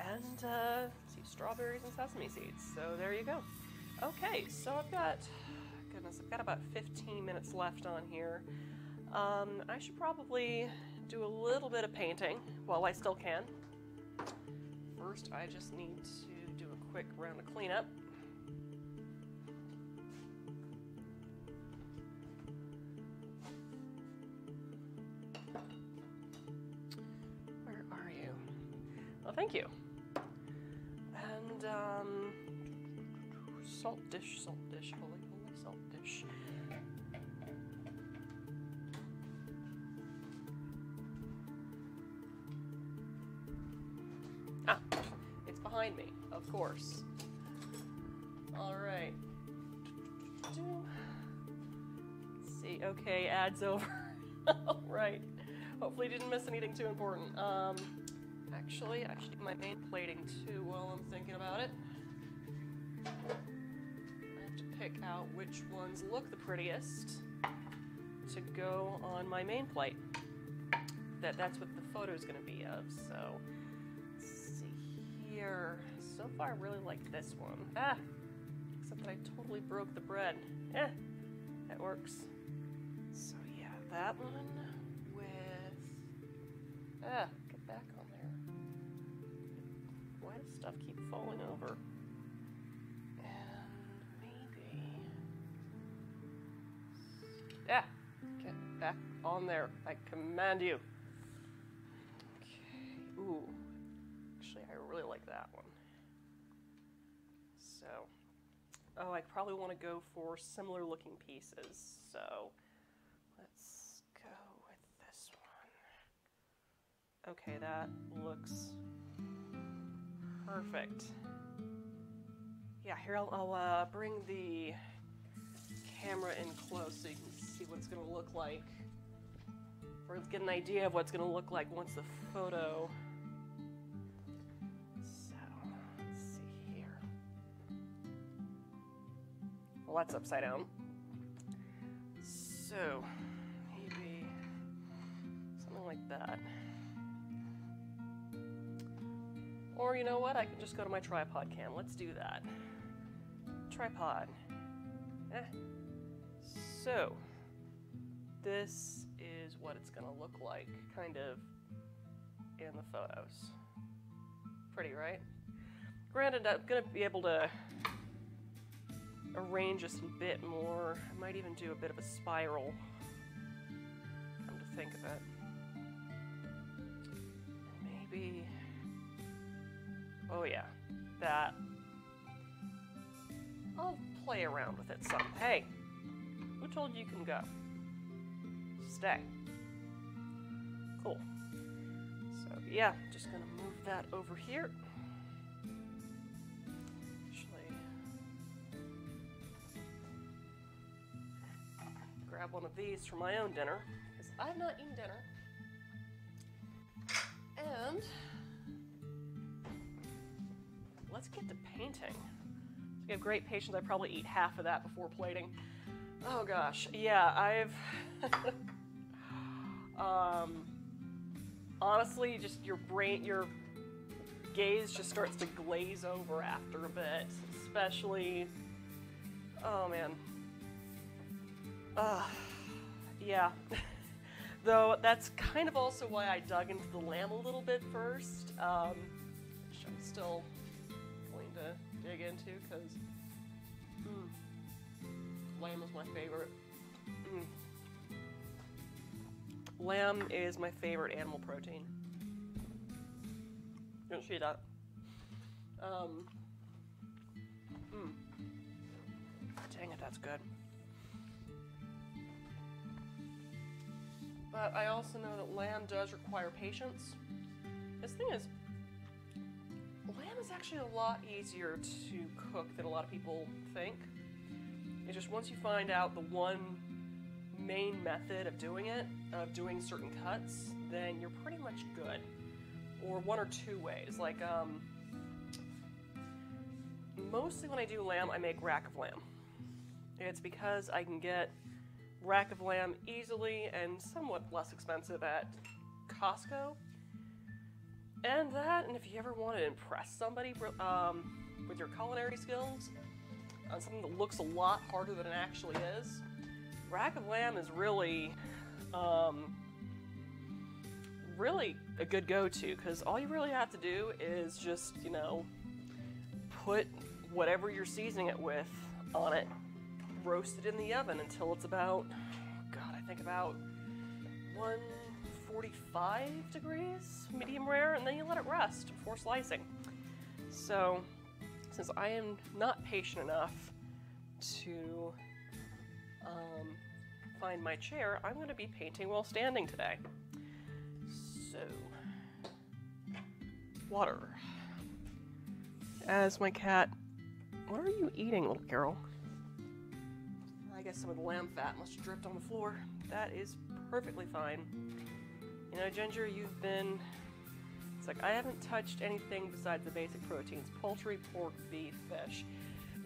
and uh, strawberries and sesame seeds. So there you go. Okay, so I've got, goodness, I've got about fifteen minutes left on here. Um, I should probably do a little bit of painting while I still can. First, I just need to do a quick round of cleanup. Thank you. And um, salt dish, salt dish, holy, holy salt dish. Ah, it's behind me, of course. All right. Let's see, okay, ad's over. All right. Hopefully didn't miss anything too important. Um, Actually, I should do my main plating too while I'm thinking about it. I have to pick out which ones look the prettiest to go on my main plate. That that's what the photo's gonna be of. So let's see here. So far I really like this one. Ah! Except that I totally broke the bread. Eh, that works. So yeah, that one with ah, get back on. Why does stuff keep falling over? And maybe... Yeah! Get back on there. I command you. Okay. Ooh. Actually, I really like that one. So... Oh, I probably want to go for similar looking pieces. So... Let's go with this one. Okay, that looks... Perfect. Yeah, here I'll, I'll uh, bring the camera in close so you can see what it's going to look like. Or get an idea of what it's going to look like once the photo. So, let's see here. Well, that's upside down. So, maybe something like that. Or, you know what, I can just go to my tripod cam. Let's do that. Tripod. Eh. So, this is what it's gonna look like, kind of, in the photos. Pretty, right? Granted, I'm gonna be able to arrange this a bit more. I might even do a bit of a spiral, come to think of it. Maybe... Oh yeah, that, I'll play around with it some. Hey, who told you you can go? Stay. Cool. So yeah, just gonna move that over here. Actually, grab one of these for my own dinner, because I've not eaten dinner. And... Let's get to painting. you have great patience. I probably eat half of that before plating. Oh gosh, yeah, I've... um, honestly, just your brain, your gaze just starts to glaze over after a bit, especially... Oh man. Uh, yeah. Though that's kind of also why I dug into the lamb a little bit first, um, which I'm still going to dig into because mm, lamb is my favorite. Mm. Lamb is my favorite animal protein. Don't see that. Um, mm. Dang it, that's good. But I also know that lamb does require patience. This thing is, lamb is actually a lot easier to cook than a lot of people think. It's just once you find out the one main method of doing it, of doing certain cuts, then you're pretty much good. Or one or two ways. Like, um, mostly when I do lamb, I make rack of lamb. It's because I can get rack of lamb easily and somewhat less expensive at Costco. And that, and if you ever want to impress somebody um, with your culinary skills on something that looks a lot harder than it actually is, rack of lamb is really, um, really a good go-to, because all you really have to do is just, you know, put whatever you're seasoning it with on it. Roast it in the oven until it's about, God, I think about one forty-five degrees, medium rare, and then you let it rest before slicing. So, since I am not patient enough to um, find my chair, I'm going to be painting while standing today. So, water. As my cat, what are you eating, little girl? I guess some of the lamb fat must have dripped on the floor. That is perfectly fine. You know, Ginger, you've been... It's like, I haven't touched anything besides the basic proteins. Poultry, pork, beef, fish.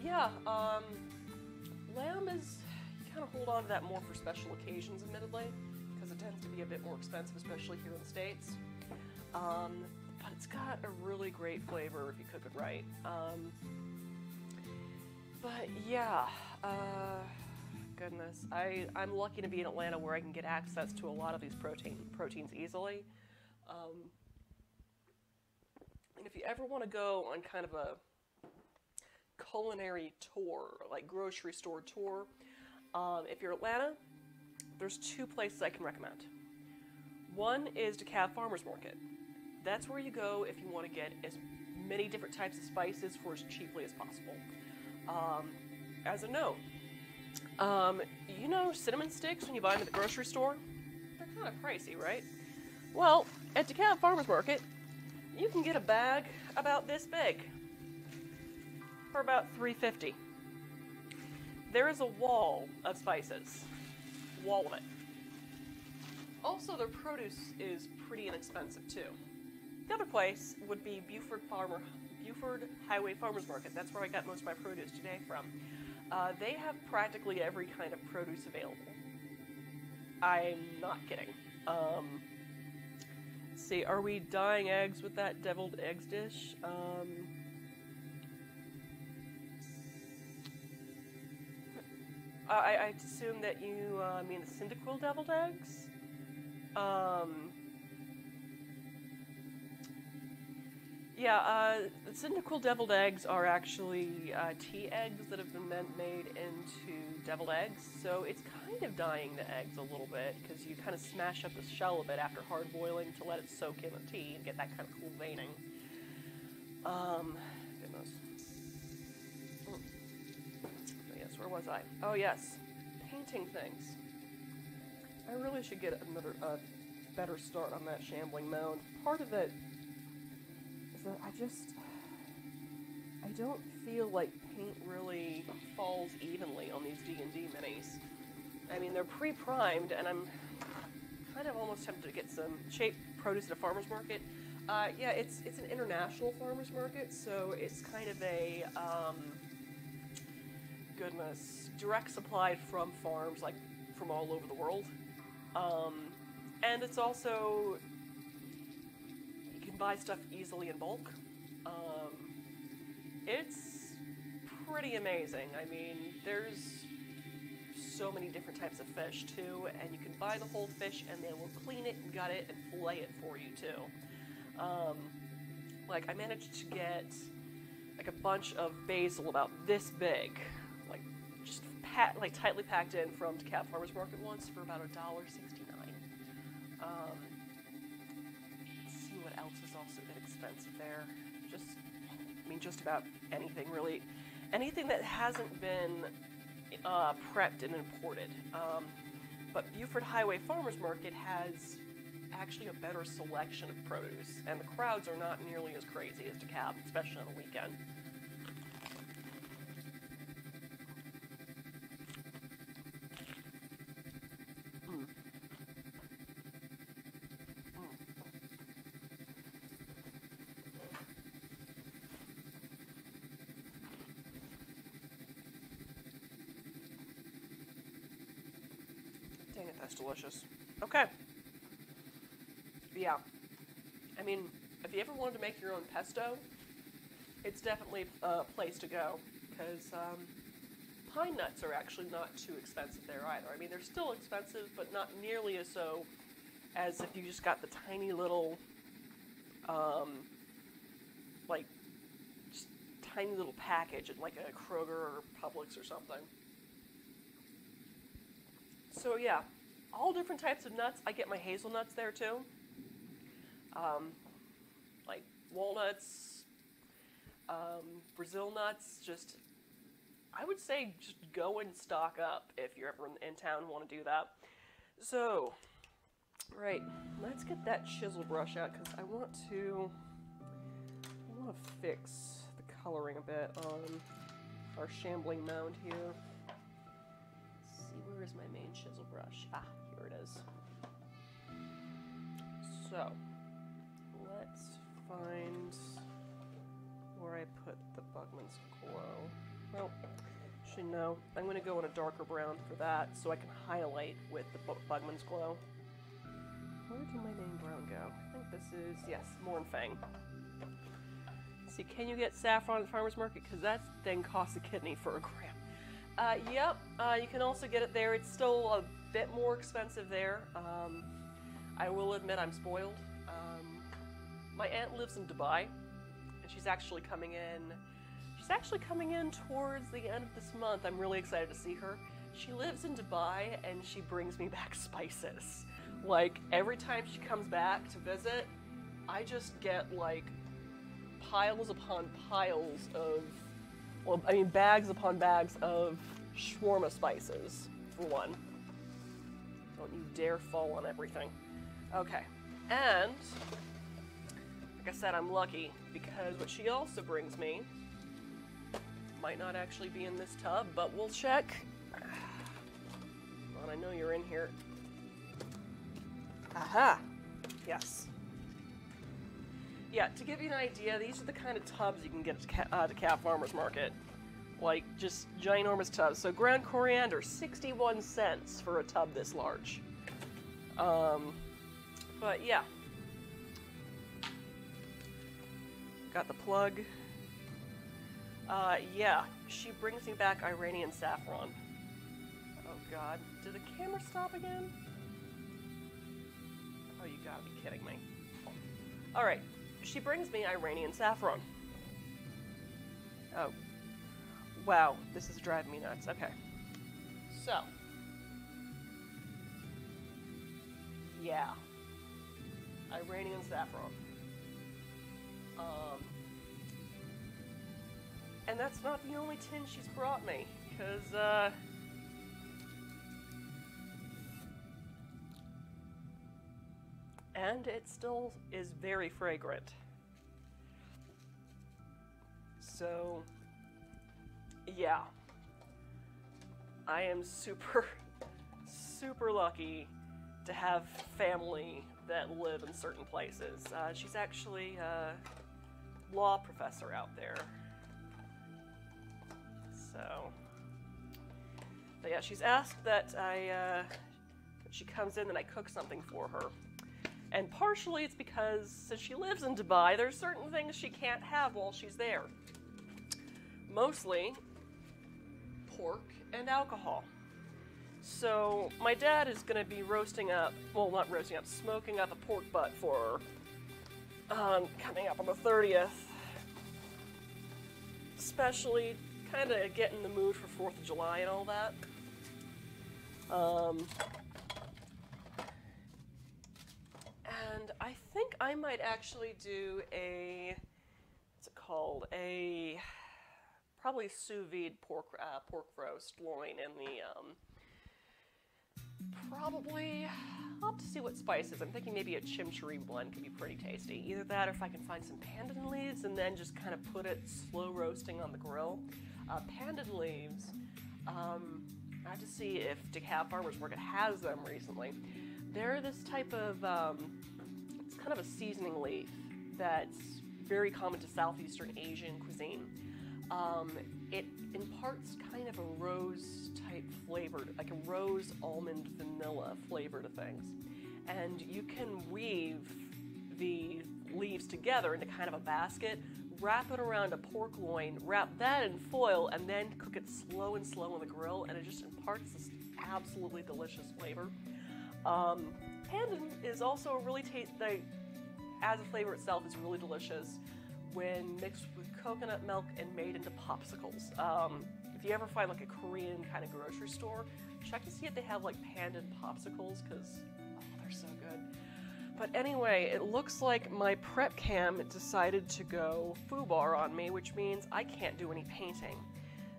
Yeah, um, lamb is... You kind of hold on to that more for special occasions, admittedly, because it tends to be a bit more expensive, especially here in the States. Um, but it's got a really great flavor if you cook it right. Um, but yeah, uh... goodness. I, I'm lucky to be in Atlanta where I can get access to a lot of these protein, proteins easily. Um, and if you ever want to go on kind of a culinary tour, like grocery store tour, um, if you're in Atlanta, there's two places I can recommend. One is DeKalb Farmer's Market. That's where you go if you want to get as many different types of spices for as cheaply as possible. Um, as a note, Um, you know cinnamon sticks when you buy them at the grocery store? They're kind of pricey, right? Well, at DeKalb Farmer's Market, you can get a bag about this big for about three fifty. There is a wall of spices. Wall of it. Also, their produce is pretty inexpensive, too. The other place would be Buford Farmer, Buford Highway Farmers Market. That's where I got most of my produce today from. Uh, they have practically every kind of produce available. I'm not kidding. Um, let's see, are we dyeing eggs with that deviled eggs dish? Um, I, I assume that you uh, mean the Cyndaquil deviled eggs? Um, Yeah, uh, the Cyndaquil deviled eggs are actually uh, tea eggs that have been made into deviled eggs, so it's kind of dyeing the eggs a little bit, because you kind of smash up the shell of it after hard boiling to let it soak in the tea and get that kind of cool veining. Um, goodness. Oh, yes, where was I? Oh, yes. Painting things. I really should get another, uh, better start on that shambling mound. Part of it... That I just, I don't feel like paint really falls evenly on these D and D minis. I mean, they're pre-primed, and I'm kind of almost tempted to get some cheap produce at a farmer's market. Uh, yeah, it's it's an international farmer's market, so it's kind of a, um, goodness, direct supplied from farms, like, from all over the world. Um, and it's also, you can buy stuff easily in bulk. Um, it's pretty amazing. I mean, there's so many different types of fish, too, and you can buy the whole fish, and they will clean it and gut it and fillet it for you, too. Um, like, I managed to get, like, a bunch of basil about this big, like, just pat, like tightly packed in from DeKalb Farmer's Market once for about a dollar sixty-nine. Um, let's see what else is also inexpensive there. Just, I mean, just about anything, really. Anything that hasn't been uh, prepped and imported. Um, but Buford Highway Farmers Market has actually a better selection of produce, and the crowds are not nearly as crazy as DeKalb, especially on the weekend. Mm. Mm. Dang it, that's delicious. Okay. Yeah, I mean, if you ever wanted to make your own pesto, it's definitely a place to go, because um, pine nuts are actually not too expensive there either. I mean, they're still expensive, but not nearly as so as if you just got the tiny little, um, like, just tiny little package at like a Kroger or Publix or something. So yeah, all different types of nuts. I get my hazelnuts there too. Um, like walnuts, um, Brazil nuts, just, I would say just go and stock up if you're ever in, in town and want to do that. So, right, let's get that chisel brush out, because I want to, I want to fix the coloring a bit on our shambling mound here. Let's see, where is my main chisel brush? Ah, here it is. So, let's find where I put the Bugman's Glow. Well, actually no, I'm going to go in a darker brown for that so I can highlight with the Bugman's Glow. Where did my main brown go? I think this is, yes, Mornfang. See, can you get saffron at the farmer's market? Because that thing costs a kidney for a gram. Uh, yep, uh, you can also get it there. It's still a bit more expensive there. Um, I will admit I'm spoiled. Um, My aunt lives in Dubai, and she's actually coming in, she's actually coming in towards the end of this month. I'm really excited to see her. She lives in Dubai, and she brings me back spices. Like, every time she comes back to visit, I just get, like, piles upon piles of, well, I mean, bags upon bags of shawarma spices, for one. Don't you dare fall on everything. Okay, and like I said, I'm lucky, because what she also brings me might not actually be in this tub, but we'll check. Come on, I know you're in here. Aha! Yes. Yeah, to give you an idea, these are the kind of tubs you can get at uh, DeKalb Farmer's Market. Like, just ginormous tubs. So ground coriander, sixty-one cents for a tub this large. Um, but yeah. Got the plug. Uh, yeah, she brings me back Iranian saffron. Oh god, did the camera stop again? Oh, you gotta be kidding me. Alright, she brings me Iranian saffron. Oh. Wow, this is driving me nuts. Okay. So. Yeah. Iranian saffron. Um, and that's not the only tin she's brought me, because, uh, and it still is very fragrant. So, yeah, I am super, super lucky to have family that live in certain places. Uh, she's actually, uh, law professor out there. So, But yeah, she's asked that I, uh, that she comes in and I cook something for her. And partially it's because, since she lives in Dubai, there's certain things she can't have while she's there. Mostly pork and alcohol. So my dad is gonna be roasting up, well not roasting up, smoking up a pork butt for her um, coming up on the thirtieth. Especially kinda get in the mood for fourth of July and all that. Um, and I think I might actually do a, what's it called, a probably sous vide pork, uh, pork roast loin in the, um, probably, I'll have to see what spices. I'm thinking maybe a chimichurri blend could be pretty tasty. Either that or if I can find some pandan leaves and then just kind of put it slow roasting on the grill. Uh, pandan leaves, um, I have to see if DeKalb Farmer's Market has them recently. They're this type of, um, it's kind of a seasoning leaf that's very common to Southeastern Asian cuisine. Um, it imparts kind of a rose type flavor, like a rose almond vanilla flavor to things. And you can weave the leaves together into kind of a basket, wrap it around a pork loin, wrap that in foil, and then cook it slow and slow on the grill, and it just imparts this absolutely delicious flavor. Um, pandan is also a really taste, like, as a flavor itself, is really delicious when mixed with coconut milk and made into popsicles. Um, if you ever find like a Korean kind of grocery store, check to see if they have like pandan popsicles, because oh, they're so good. But anyway, it looks like my prep cam decided to go foobar on me, which means I can't do any painting.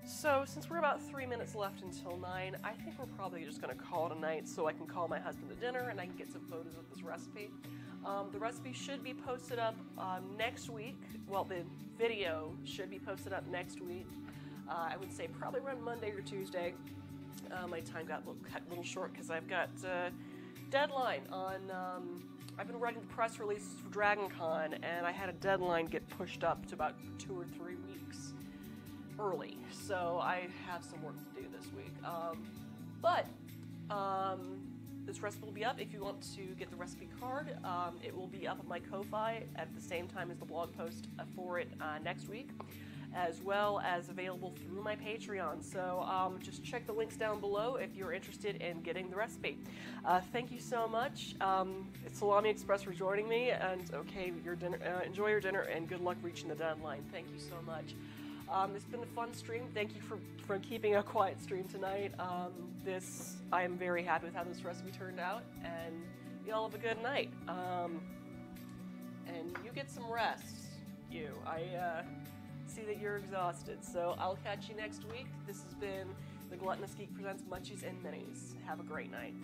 So since we're about three minutes left until nine, I think we're probably just gonna call it a night so I can call my husband to dinner and I can get some photos of this recipe. Um, the recipe should be posted up um, next week. Well, the video should be posted up next week. Uh, I would say probably around Monday or Tuesday. Uh, my time got a little, cut a little short because I've got uh, deadline on, um, I've been writing the press releases for DragonCon and I had a deadline get pushed up to about two or three weeks early. So I have some work to do this week. Um, but, um, This recipe will be up. If you want to get the recipe card, um, it will be up on my Ko-Fi at the same time as the blog post for it uh, next week, as well as available through my Patreon. So um, just check the links down below if you're interested in getting the recipe. Uh, thank you so much. Um, it's Salami Express for joining me, and okay, your dinner, uh, enjoy your dinner, and good luck reaching the deadline. Thank you so much. Um, it's been a fun stream. Thank you for, for keeping a quiet stream tonight. Um, this, I am very happy with how this recipe turned out, and y'all have a good night. Um, and you get some rest, you. I uh, see that you're exhausted, so I'll catch you next week. This has been The Gluttonous Geek Presents Munchies and Minis. Have a great night.